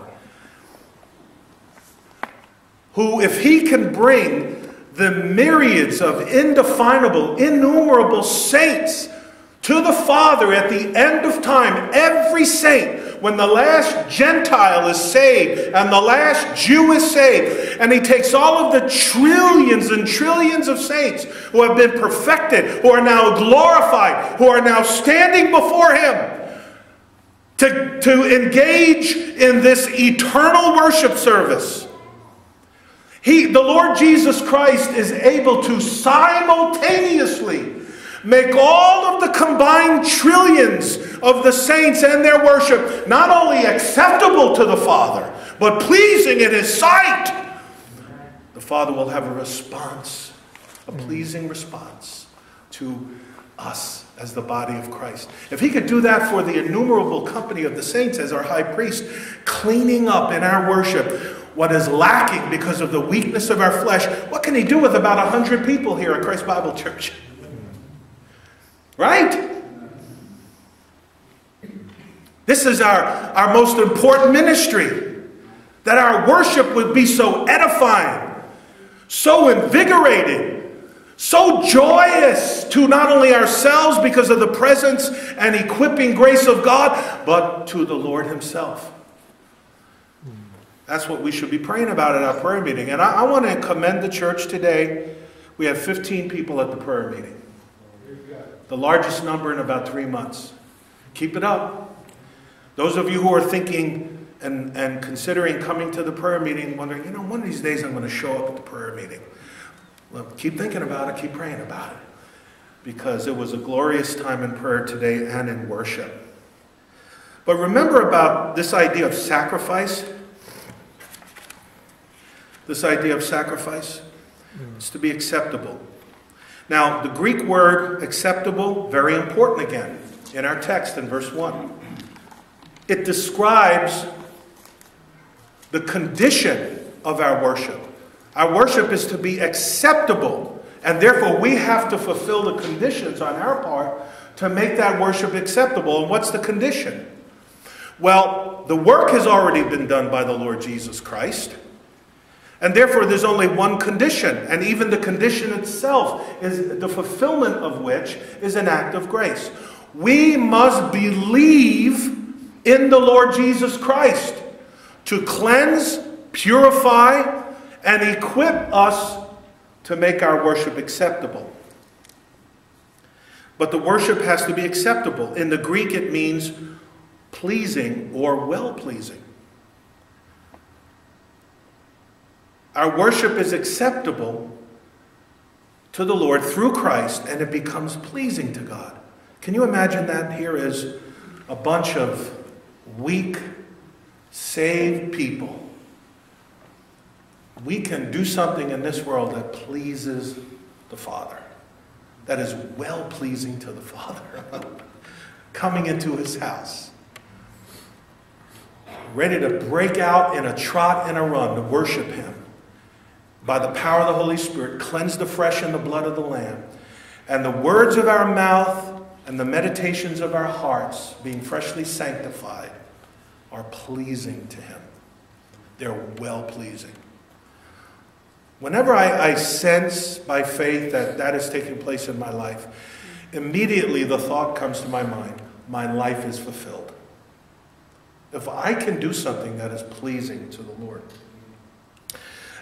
who, if He can bring the myriads of indefinable, innumerable saints to the Father at the end of time, every saint, when the last Gentile is saved and the last Jew is saved, and He takes all of the trillions and trillions of saints who have been perfected, who are now glorified, who are now standing before Him to engage in this eternal worship service. The Lord Jesus Christ is able to simultaneously make all of the combined trillions of the saints and their worship not only acceptable to the Father, but pleasing in His sight. The Father will have a response, a pleasing response to us as the body of Christ. If He could do that for the innumerable company of the saints as our high priest, cleaning up in our worship what is lacking because of the weakness of our flesh, what can He do with about 100 people here at Christ Bible Church? Right? This is our most important ministry, that our worship would be so edifying, so invigorating, so joyous to not only ourselves because of the presence and equipping grace of God, but to the Lord Himself. That's what we should be praying about at our prayer meeting. And I want to commend the church today. We have 15 people at the prayer meeting. The largest number in about 3 months. Keep it up. Those of you who are thinking and considering coming to the prayer meeting, wondering, you know, one of these days I'm going to show up at the prayer meeting. Look, keep thinking about it, keep praying about it. Because it was a glorious time in prayer today and in worship. But remember about this idea of sacrifice. This idea of sacrifice is to be acceptable. Now, the Greek word acceptable, very important again in our text in verse 1. It describes the condition of our worship. Our worship is to be acceptable, and therefore we have to fulfill the conditions on our part to make that worship acceptable. And what's the condition? Well, the work has already been done by the Lord Jesus Christ. And therefore, there's only one condition, and even the condition itself, is the fulfillment of which is an act of grace. We must believe in the Lord Jesus Christ to cleanse, purify, and equip us to make our worship acceptable. But the worship has to be acceptable. In the Greek, it means pleasing or well-pleasing. Our worship is acceptable to the Lord through Christ, and it becomes pleasing to God. Can you imagine that? Here is a bunch of weak, saved people. We can do something in this world that pleases the Father, that is well-pleasing to the Father. Coming into his house, ready to break out in a trot and a run to worship him. By the power of the Holy Spirit, cleansed afresh in the blood of the Lamb. And the words of our mouth and the meditations of our hearts, being freshly sanctified, are pleasing to him. They're well-pleasing. Whenever I sense by faith that is taking place in my life, immediately the thought comes to my mind, my life is fulfilled. If I can do something that is pleasing to the Lord.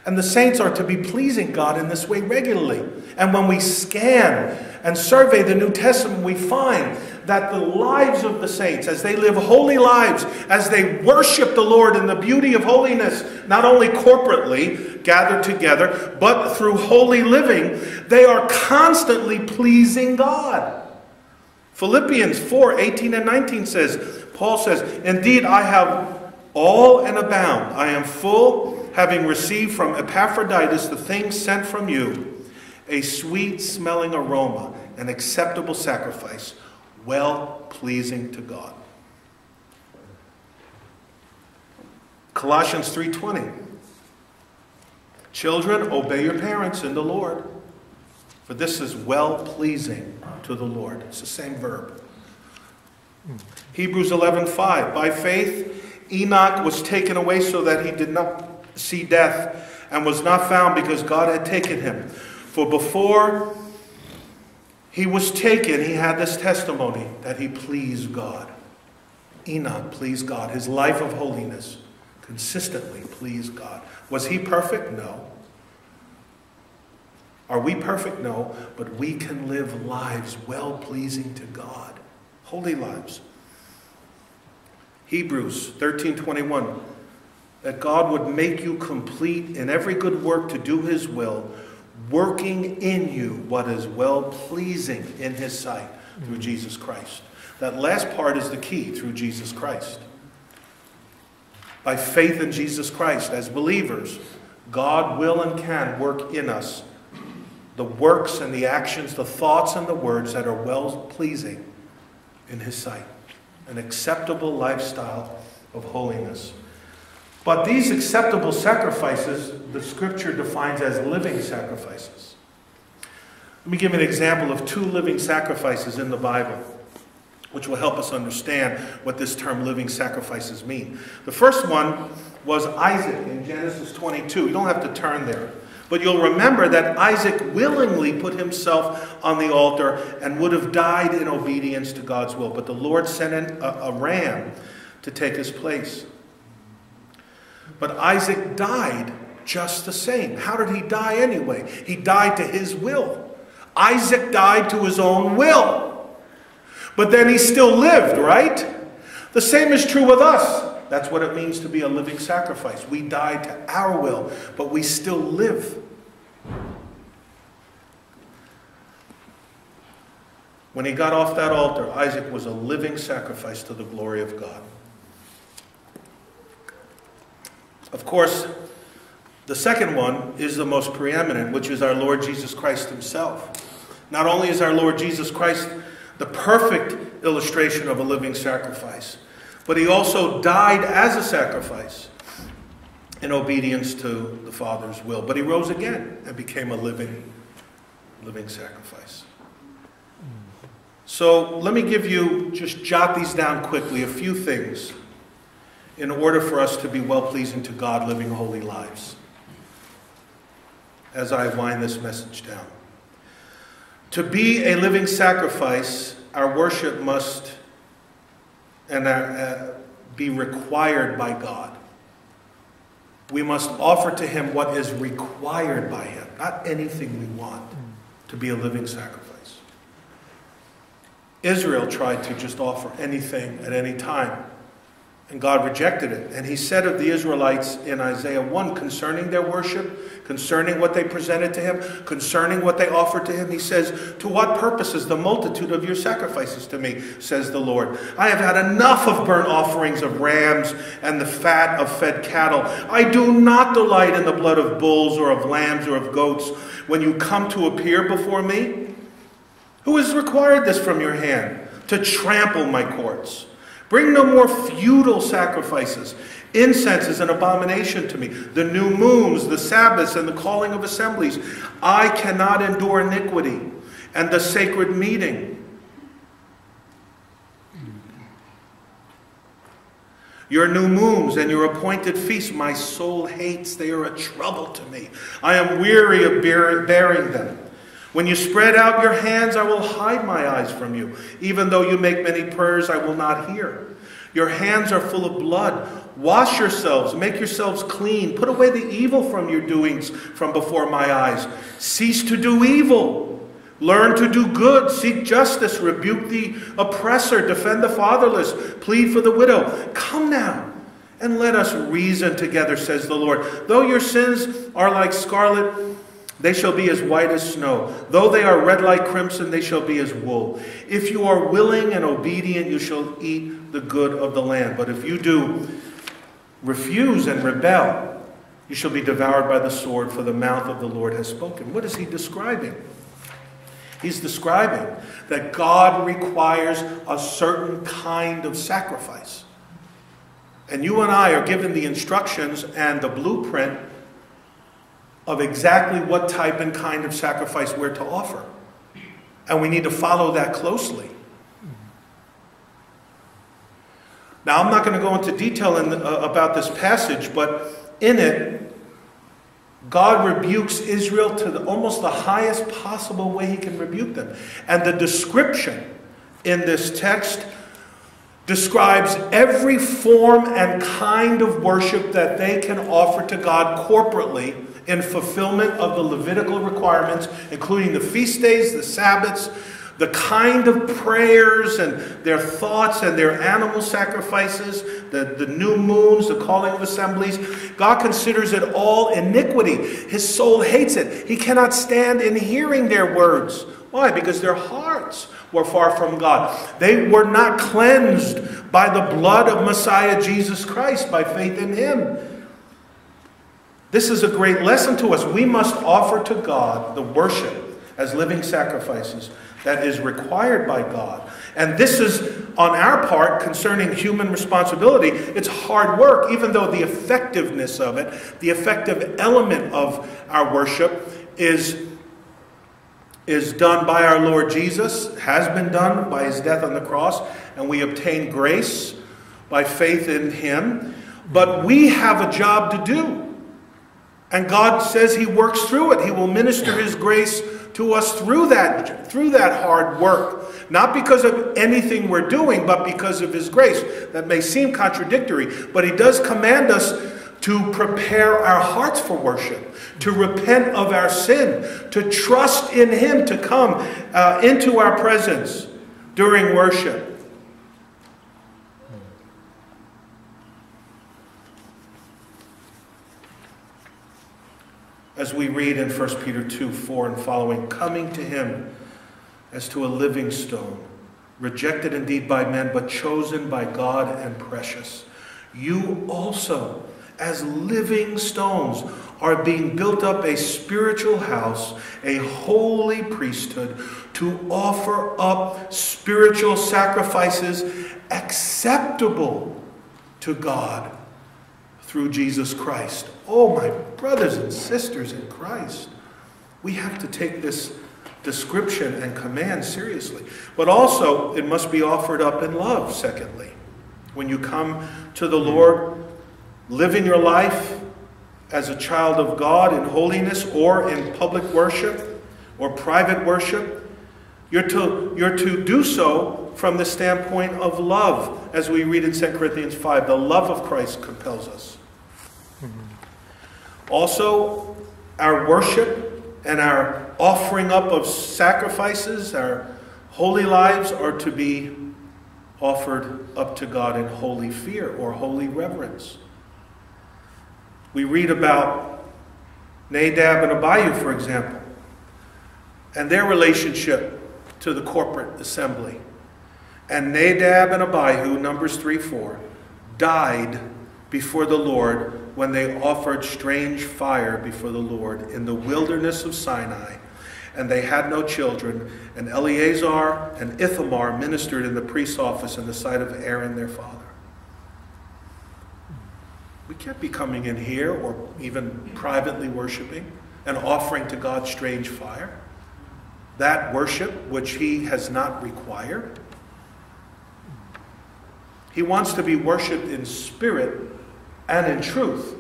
And the saints are to be pleasing God in this way regularly. And when we scan and survey the New Testament, we find that the lives of the saints, as they live holy lives, as they worship the Lord in the beauty of holiness, not only corporately gathered together, but through holy living, they are constantly pleasing God. Philippians 4:18 and 19 says, Paul says, "Indeed, I have all and abound. I am full, having received from Epaphroditus the things sent from you, a sweet-smelling aroma, an acceptable sacrifice, well-pleasing to God." Colossians 3:20. "Children, obey your parents in the Lord, for this is well-pleasing to the Lord." It's the same verb. Hebrews 11:5. "By faith, Enoch was taken away so that he did not see death, and was not found because God had taken him. For before he was taken, he had this testimony that he pleased God." Enoch pleased God. His life of holiness consistently pleased God. Was he perfect? No. Are we perfect? No. But we can live lives well-pleasing to God. Holy lives. Hebrews 13:21. "That God would make you complete in every good work to do his will, working in you what is well-pleasing in his sight through Jesus Christ." That last part is the key, through Jesus Christ. By faith in Jesus Christ, as believers, God will and can work in us the works and the actions, the thoughts and the words that are well-pleasing in his sight. An acceptable lifestyle of holiness. But these acceptable sacrifices, the Scripture defines as living sacrifices. Let me give an example of two living sacrifices in the Bible, which will help us understand what this term living sacrifices mean. The first one was Isaac in Genesis 22. You don't have to turn there. But you'll remember that Isaac willingly put himself on the altar and would have died in obedience to God's will. But the Lord sent in a ram to take his place. But Isaac died just the same. How did he die anyway? He died to his will. Isaac died to his own will. But then he still lived, right? The same is true with us. That's what it means to be a living sacrifice. We die to our will, but we still live. When he got off that altar, Isaac was a living sacrifice to the glory of God. Of course, the second one is the most preeminent, which is our Lord Jesus Christ himself. Not only is our Lord Jesus Christ the perfect illustration of a living sacrifice, but he also died as a sacrifice in obedience to the Father's will. But he rose again and became a living sacrifice. So let me give you, just jot these down quickly, a few things in order for us to be well-pleasing to God, living holy lives, as I wind this message down. To be a living sacrifice, our worship must be required by God. We must offer to him what is required by him, not anything we want, to be a living sacrifice. Israel tried to just offer anything at any time, and God rejected it. And he said of the Israelites in Isaiah 1, concerning their worship, concerning what they presented to him, concerning what they offered to him, he says, "To what purpose is the multitude of your sacrifices to me, says the Lord? I have had enough of burnt offerings of rams and the fat of fed cattle. I do not delight in the blood of bulls or of lambs or of goats when you come to appear before me." Who has required this from your hand, to trample my courts? Bring no more futile sacrifices. Incense is an abomination to me. The new moons, the Sabbaths, and the calling of assemblies. I cannot endure iniquity and the sacred meeting. Your new moons and your appointed feasts, my soul hates. They are a trouble to me. I am weary of bearing them. When you spread out your hands, I will hide my eyes from you. Even though you make many prayers, I will not hear. Your hands are full of blood. Wash yourselves, make yourselves clean. Put away the evil from your doings from before my eyes. Cease to do evil. Learn to do good. Seek justice. Rebuke the oppressor. Defend the fatherless. Plead for the widow. Come now, and let us reason together, says the Lord. Though your sins are like scarlet, they shall be as white as snow. Though they are red like crimson, they shall be as wool. If you are willing and obedient, you shall eat the good of the land. But if you do refuse and rebel, you shall be devoured by the sword, for the mouth of the Lord has spoken. What is he describing? He's describing that God requires a certain kind of sacrifice. And you and I are given the instructions and the blueprint of exactly what type and kind of sacrifice we're to offer. And we need to follow that closely. Now, I'm not going to go into detail about this passage, but in it, God rebukes Israel to almost the highest possible way he can rebuke them. And the description in this text describes every form and kind of worship that they can offer to God corporately, in fulfillment of the Levitical requirements, including the feast days, the Sabbaths, the kind of prayers and their thoughts and their animal sacrifices, the new moons, the calling of assemblies. God considers it all iniquity. His soul hates it. He cannot stand in hearing their words. Why? Because their hearts were far from God. They were not cleansed by the blood of Messiah Jesus Christ, by faith in him. This is a great lesson to us. We must offer to God the worship as living sacrifices that is required by God. And this is, on our part, concerning human responsibility. It's hard work, even though the effectiveness of it, the effective element of our worship is done by our Lord Jesus, has been done by his death on the cross, and we obtain grace by faith in him. But we have a job to do. And God says he works through it. He will minister his grace to us through that hard work. Not because of anything we're doing, but because of his grace. That may seem contradictory, but he does command us to prepare our hearts for worship, to repent of our sin, to trust in him, to come into our presence during worship. As we read in 1 Peter 2:4 and following, coming to him as to a living stone, rejected indeed by men, but chosen by God and precious. You also, as living stones, are being built up a spiritual house, a holy priesthood, to offer up spiritual sacrifices acceptable to God through Jesus Christ. Oh, my brothers and sisters in Christ, we have to take this description and command seriously. But also, it must be offered up in love, secondly. When you come to the Lord, living your life as a child of God in holiness or in public worship or private worship, you're to do so from the standpoint of love, as we read in 2 Corinthians 5. The love of Christ compels us. Also, our worship and our offering up of sacrifices, our holy lives, are to be offered up to God in holy fear or holy reverence. We read about Nadab and Abihu, for example, and their relationship to the corporate assembly. And Nadab and Abihu, Numbers 3:4, died before the Lord when they offered strange fire before the Lord in the wilderness of Sinai and they had no children. And Eleazar and Ithamar ministered in the priest's office in the sight of Aaron their father. We can't be coming in here or even privately worshiping and offering to God strange fire. That worship which he has not required. He wants to be worshipped in spirit and in truth.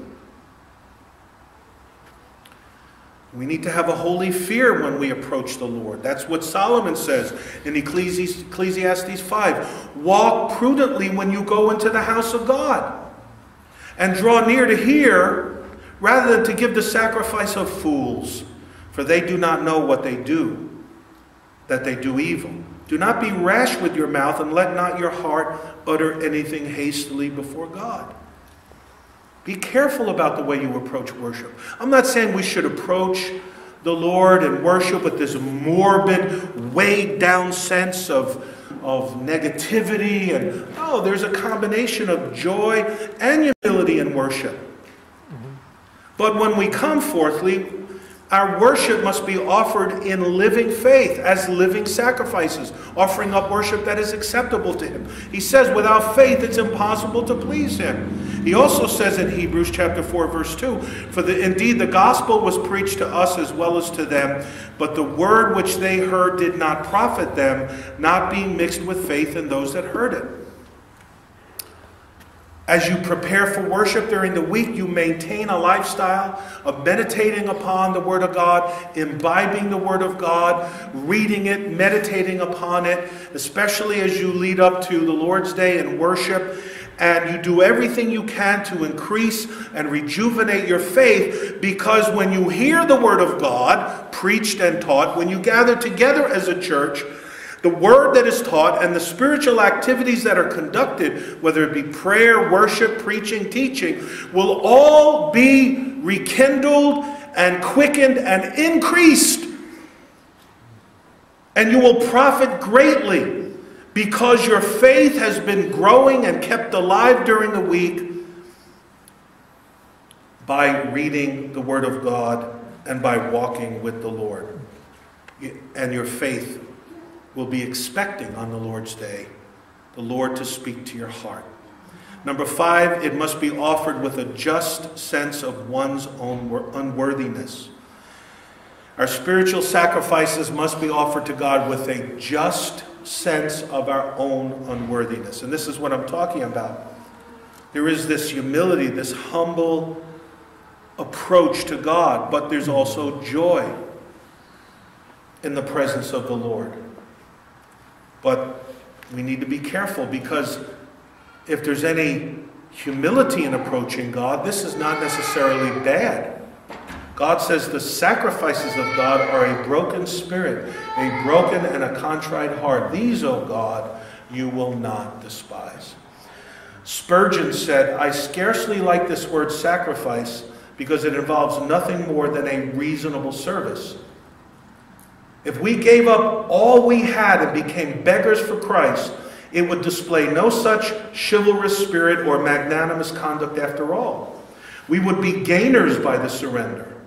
We need to have a holy fear when we approach the Lord. That's what Solomon says in Ecclesiastes 5. Walk prudently when you go into the house of God, and draw near to hear rather than to give the sacrifice of fools, for they do not know what they do, that they do evil. Do not be rash with your mouth, and let not your heart utter anything hastily before God. Be careful about the way you approach worship. I'm not saying we should approach the Lord and worship with this morbid, weighed-down sense of negativity, and oh, there's a combination of joy and humility in worship. But when we come, fourthly, our worship must be offered in living faith, as living sacrifices, offering up worship that is acceptable to him. He says, without faith, it's impossible to please him. He also says in Hebrews chapter 4, verse 2, for indeed the gospel was preached to us as well as to them, but the word which they heard did not profit them, not being mixed with faith in those that heard it. As you prepare for worship during the week, you maintain a lifestyle of meditating upon the Word of God, imbibing the Word of God, reading it, meditating upon it, especially as you lead up to the Lord's Day and worship, and you do everything you can to increase and rejuvenate your faith, because when you hear the Word of God preached and taught, when you gather together as a church, the word that is taught and the spiritual activities that are conducted, whether it be prayer, worship, preaching, teaching, will all be rekindled and quickened and increased. And you will profit greatly because your faith has been growing and kept alive during the week by reading the Word of God and by walking with the Lord. And your faith will be expecting on the Lord's Day the Lord to speak to your heart. Number 5, it must be offered with a just sense of one's own unworthiness. Our spiritual sacrifices must be offered to God with a just sense of our own unworthiness. And this is what I'm talking about. There is this humility, this humble approach to God, but there's also joy in the presence of the Lord. But we need to be careful, because if there's any humility in approaching God, this is not necessarily bad. God says the sacrifices of God are a broken spirit, a broken and a contrite heart. These, O God, you will not despise. Spurgeon said, I scarcely like this word sacrifice because it involves nothing more than a reasonable service. If we gave up all we had and became beggars for Christ, it would display no such chivalrous spirit or magnanimous conduct after all. We would be gainers by the surrender.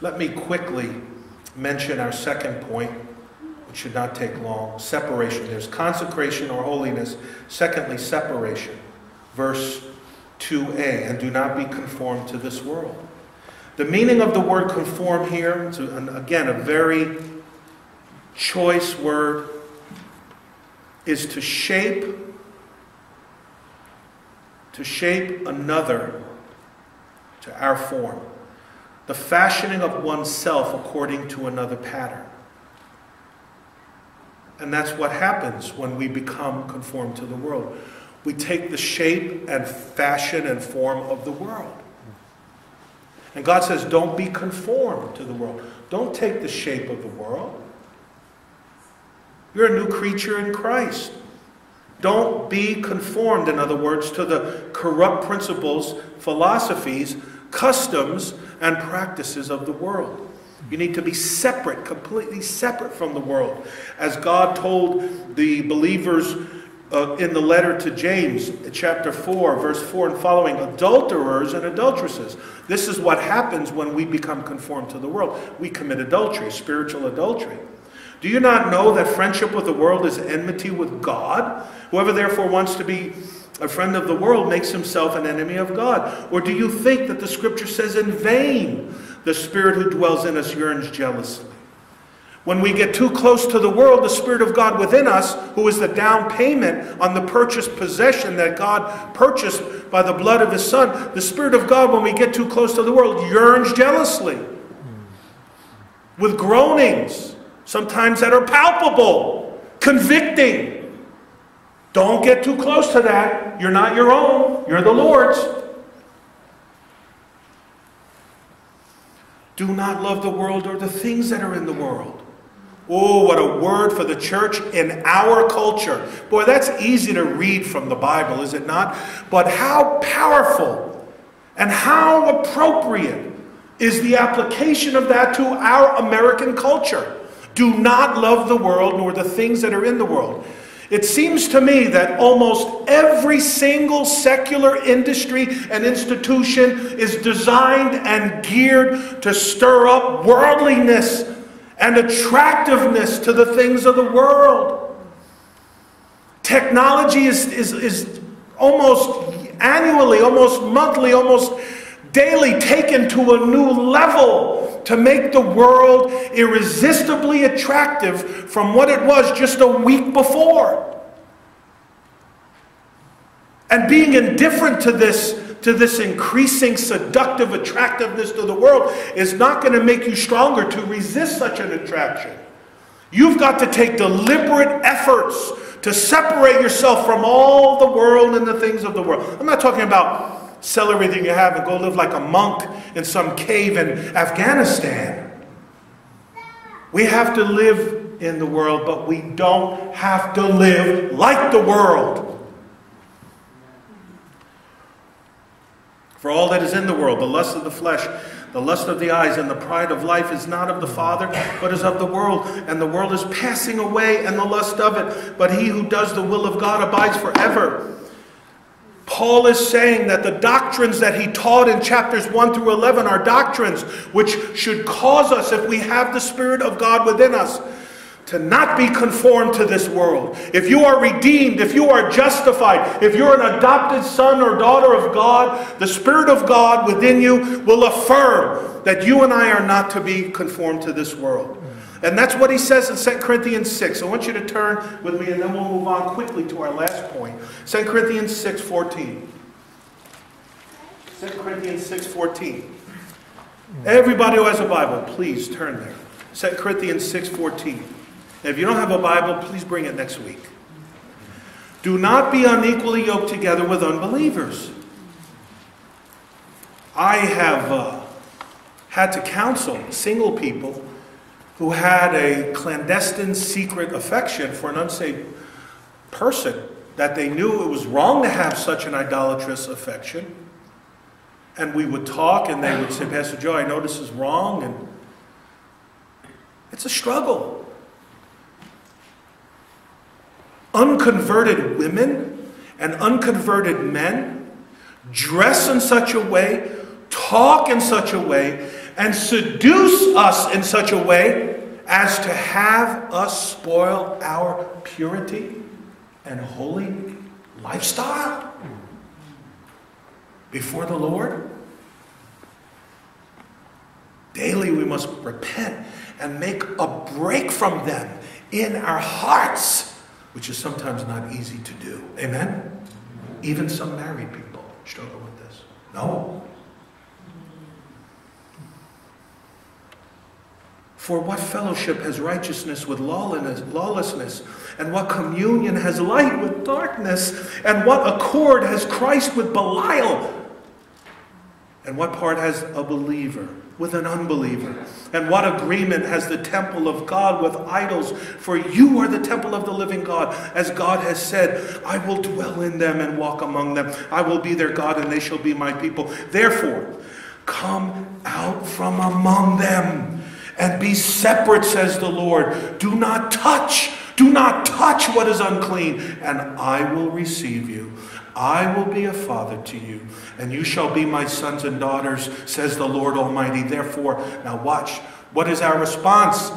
Let me quickly mention our second point, which should not take long. Separation. There's consecration or holiness. Secondly, separation. Verse 2a, and do not be conformed to this world. The meaning of the word conform here, again, a very choice word, is to shape another to our form. The fashioning of oneself according to another pattern. And that's what happens when we become conformed to the world. We take the shape and fashion and form of the world. And God says, don't be conformed to the world. Don't take the shape of the world. You're a new creature in Christ. Don't be conformed, in other words, to the corrupt principles, philosophies, customs, and practices of the world. You need to be separate, completely separate from the world. As God told the believers in the letter to James, chapter 4, verse 4 and following, adulterers and adulteresses. This is what happens when we become conformed to the world. We commit adultery, spiritual adultery. Do you not know that friendship with the world is enmity with God? Whoever therefore wants to be a friend of the world makes himself an enemy of God. Or do you think that the scripture says in vain, the spirit who dwells in us yearns jealously? When we get too close to the world, the Spirit of God within us, who is the down payment on the purchased possession that God purchased by the blood of His Son, the Spirit of God, when we get too close to the world, yearns jealously with groanings, sometimes that are palpable, convicting. Don't get too close to that. You're not your own. You're the Lord's. Do not love the world or the things that are in the world. Oh, what a word for the church in our culture. Boy, that's easy to read from the Bible, is it not? But how powerful and how appropriate is the application of that to our American culture. Do not love the world nor the things that are in the world. It seems to me that almost every single secular industry and institution is designed and geared to stir up worldliness and attractiveness to the things of the world. Technology is almost annually, almost monthly, almost daily taken to a new level to make the world irresistibly attractive from what it was just a week before. And being indifferent to this increasing seductive attractiveness to the world is not going to make you stronger to resist such an attraction. You've got to take deliberate efforts to separate yourself from all the world and the things of the world. I'm not talking about sell everything you have and go live like a monk in some cave in Afghanistan. We have to live in the world, but we don't have to live like the world. For all that is in the world, the lust of the flesh, the lust of the eyes, and the pride of life is not of the Father, but is of the world. And the world is passing away, and the lust of it. But he who does the will of God abides forever. Paul is saying that the doctrines that he taught in chapters 1 through 11 are doctrines which should cause us, if we have the Spirit of God within us, to not be conformed to this world. If you are redeemed, if you are justified, if you're an adopted son or daughter of God, the Spirit of God within you will affirm that you and I are not to be conformed to this world. And that's what he says in 2 Corinthians 6. I want you to turn with me and then we'll move on quickly to our last point. 2 Corinthians 6:14. 2 Corinthians 6:14. Everybody who has a Bible, please turn there. 2 Corinthians 6:14. Now, if you don't have a Bible, please bring it next week. Do not be unequally yoked together with unbelievers. I have had to counsel single people who had a clandestine secret affection for an unsaved person that they knew it was wrong to have such an idolatrous affection. And we would talk and they would say, Pastor Joe, I know this is wrong. And it's a struggle. Unconverted women and unconverted men dress in such a way, talk in such a way, and seduce us in such a way as to have us spoil our purity and holy lifestyle before the Lord. Daily we must repent and make a break from them in our hearts, which is sometimes not easy to do. Amen? Even some married people struggle with this. No. For what fellowship has righteousness with lawlessness? And what communion has light with darkness? And what accord has Christ with Belial? And what part has a believer with an unbeliever? And what agreement has the temple of God with idols? For you are the temple of the living God. As God has said, I will dwell in them and walk among them. I will be their God and they shall be my people. Therefore, come out from among them and be separate, says the Lord. Do not touch Do not touch what is unclean, and I will receive you. I will be a father to you, and you shall be my sons and daughters, says the Lord Almighty. Therefore, now watch, what is our response?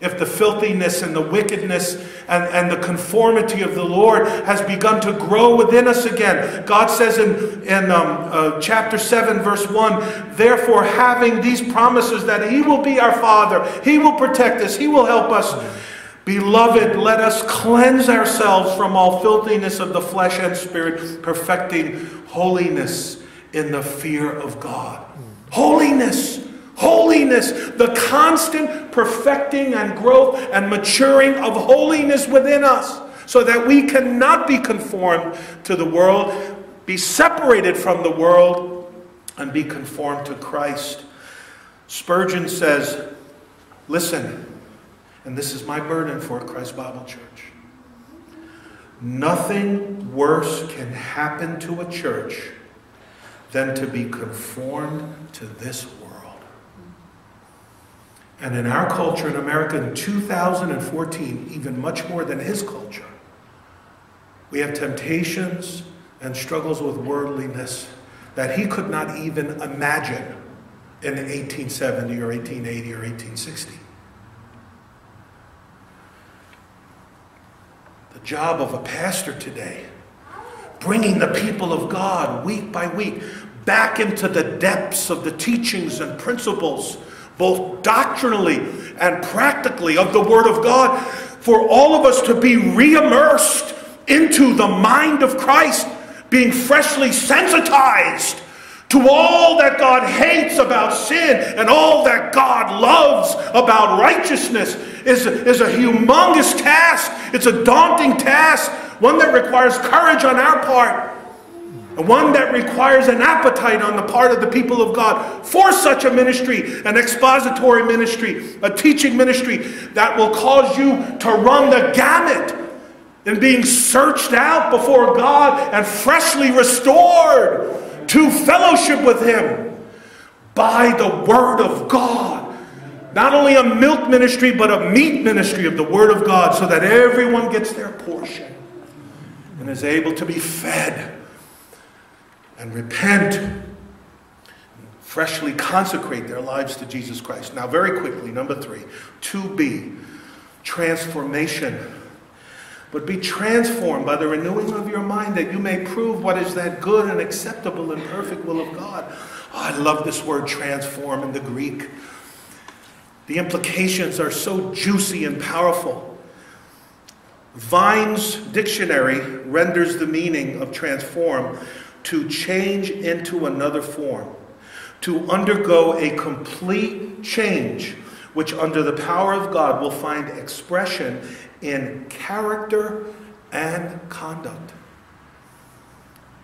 If the filthiness and the wickedness and the conformity of the Lord has begun to grow within us again. God says in chapter 7, verse 1, therefore, having these promises that He will be our Father, He will protect us, He will help us. Beloved, let us cleanse ourselves from all filthiness of the flesh and spirit, perfecting holiness in the fear of God. Holiness! Holiness, the constant perfecting and growth and maturing of holiness within us, so that we cannot be conformed to the world, be separated from the world, and be conformed to Christ. Spurgeon says, listen, and this is my burden for Christ Bible Church. Nothing worse can happen to a church than to be conformed to this world. And in our culture, in America in 2014, even much more than his culture, we have temptations and struggles with worldliness that he could not even imagine in 1870 or 1880 or 1860. The job of a pastor today, bringing the people of God week by week back into the depths of the teachings and principles, both doctrinally and practically, of the Word of God, for all of us to be re-immersed into the mind of Christ, being freshly sensitized to all that God hates about sin and all that God loves about righteousness is a humongous task. It's a daunting task, one that requires courage on our part, one that requires an appetite on the part of the people of God for such a ministry, an expository ministry, a teaching ministry that will cause you to run the gamut in being searched out before God and freshly restored to fellowship with Him by the Word of God. Not only a milk ministry, but a meat ministry of the Word of God, so that everyone gets their portion and is able to be fed and repent, and freshly consecrate their lives to Jesus Christ. Now, very quickly, number 3, 2B, transformation. But be transformed by the renewing of your mind, that you may prove what is that good and acceptable and perfect will of God. Oh, I love this word transform in the Greek. The implications are so juicy and powerful. Vine's dictionary renders the meaning of transform to change into another form, to undergo a complete change, which under the power of God will find expression in character and conduct.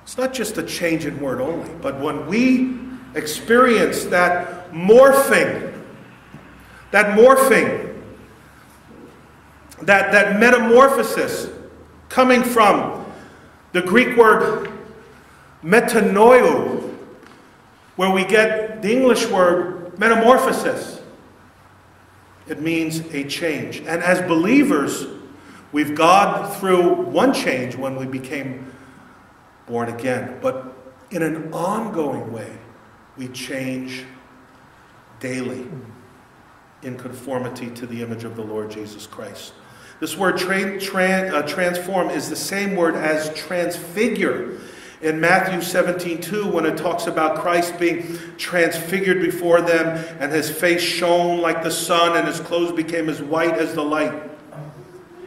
It's not just a change in word only, but when we experience that morphing, that metamorphosis coming from the Greek word metanoia, where we get the English word metamorphosis. It means a change. And as believers, we've gone through one change when we became born again. But in an ongoing way, we change daily in conformity to the image of the Lord Jesus Christ. This word transform is the same word as transfigure. In Matthew 17:2, when it talks about Christ being transfigured before them, and His face shone like the sun, and His clothes became as white as the light.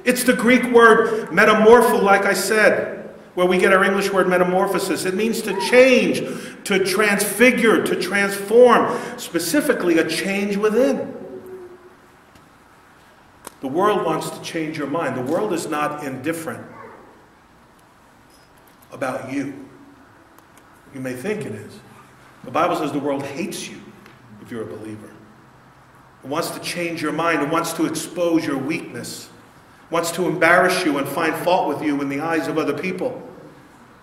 It's the Greek word metamorpho, like I said, where we get our English word metamorphosis. It means to change, to transfigure, to transform, specifically a change within. The world wants to change your mind. The world is not indifferent about you. You may think it is. The Bible says the world hates you if you're a believer. It wants to change your mind. It wants to expose your weakness. It wants to embarrass you and find fault with you in the eyes of other people,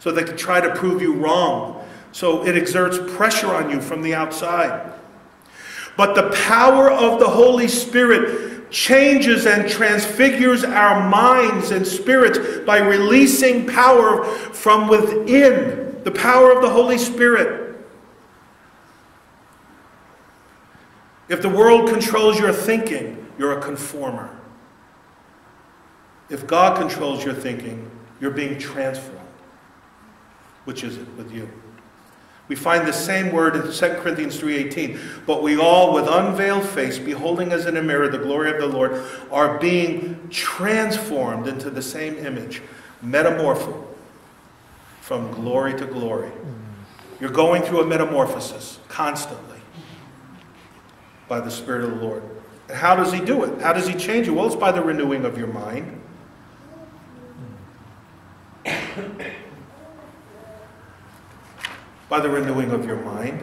so they can try to prove you wrong. So it exerts pressure on you from the outside. But the power of the Holy Spirit changes and transfigures our minds and spirits by releasing power from within, the power of the Holy Spirit. If the world controls your thinking, you're a conformer. If God controls your thinking, you're being transformed. Which is it with you? We find the same word in 2 Corinthians 3:18. But we all, with unveiled face, beholding as in a mirror the glory of the Lord, are being transformed into the same image, metamorpho, from glory to glory. You're going through a metamorphosis constantly by the Spirit of the Lord. And how does He do it? How does He change you? Well, it's by the renewing of your mind. By the renewing of your mind.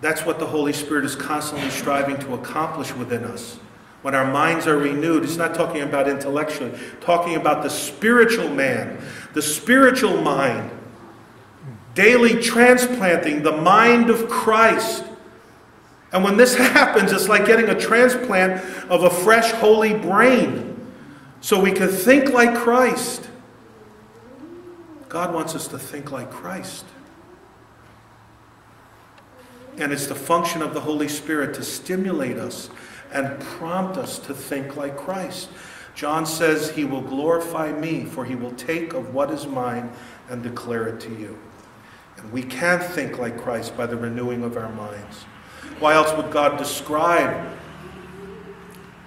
That's what the Holy Spirit is constantly striving to accomplish within us. When our minds are renewed, it's not talking about intellectually, talking about the spiritual man, the spiritual mind, daily transplanting the mind of Christ. And when this happens, it's like getting a transplant of a fresh, holy brain, so we can think like Christ. God wants us to think like Christ. And it's the function of the Holy Spirit to stimulate us and prompt us to think like Christ. John says, He will glorify me, for He will take of what is mine and declare it to you. And we can think like Christ by the renewing of our minds. Why else would God describe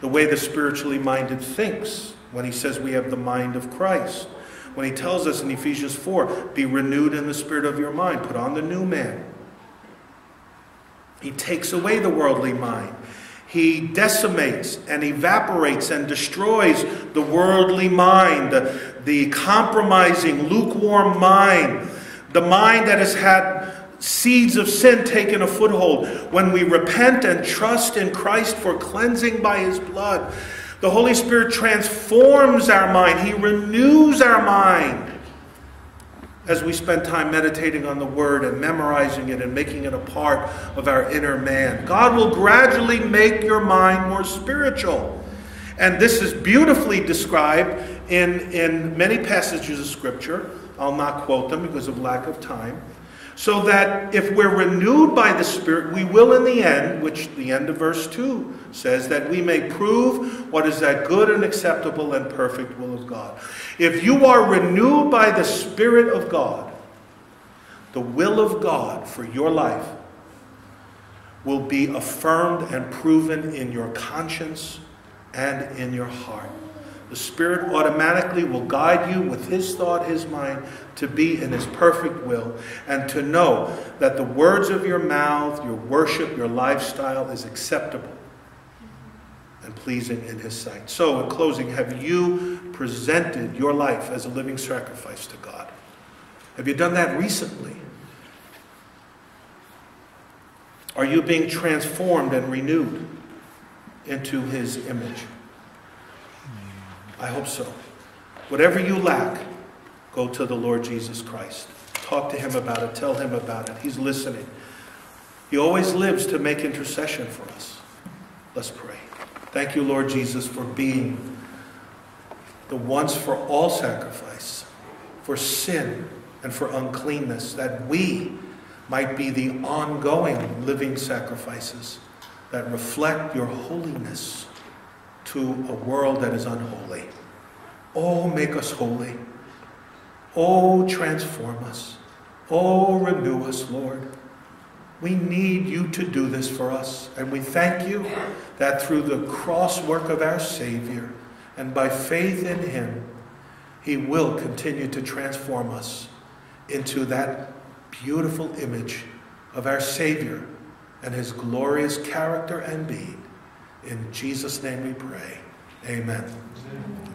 the way the spiritually minded thinks when He says we have the mind of Christ? When He tells us in Ephesians 4, be renewed in the spirit of your mind. Put on the new man. He takes away the worldly mind. He decimates and evaporates and destroys the worldly mind, the compromising, lukewarm mind, the mind that has had seeds of sin taken a foothold. When we repent and trust in Christ for cleansing by His blood, the Holy Spirit transforms our mind. He renews our mind as we spend time meditating on the Word and memorizing it and making it a part of our inner man. God will gradually make your mind more spiritual. And this is beautifully described in many passages of Scripture. I'll not quote them because of lack of time. So that if we're renewed by the Spirit, we will in the end, which the end of verse 2 says, that we may prove what is that good and acceptable and perfect will of God. If you are renewed by the Spirit of God, the will of God for your life will be affirmed and proven in your conscience and in your heart. The Spirit automatically will guide you with His thought, His mind, to be in His perfect will, and to know that the words of your mouth, your worship, your lifestyle is acceptable and pleasing in His sight. So, in closing, have you presented your life as a living sacrifice to God? Have you done that recently? Are you being transformed and renewed into His image? I hope so. Whatever you lack, go to the Lord Jesus Christ. Talk to Him about it. Tell Him about it. He's listening. He always lives to make intercession for us. Let's pray. Thank you, Lord Jesus, for being the once for all sacrifice for sin and for uncleanness, that we might be the ongoing living sacrifices that reflect your holiness to a world that is unholy. Oh, make us holy. Oh, transform us. Oh, renew us, Lord. We need you to do this for us. And we thank you that through the cross work of our Savior and by faith in Him, He will continue to transform us into that beautiful image of our Savior and His glorious character and being. In Jesus' name we pray. Amen. Amen.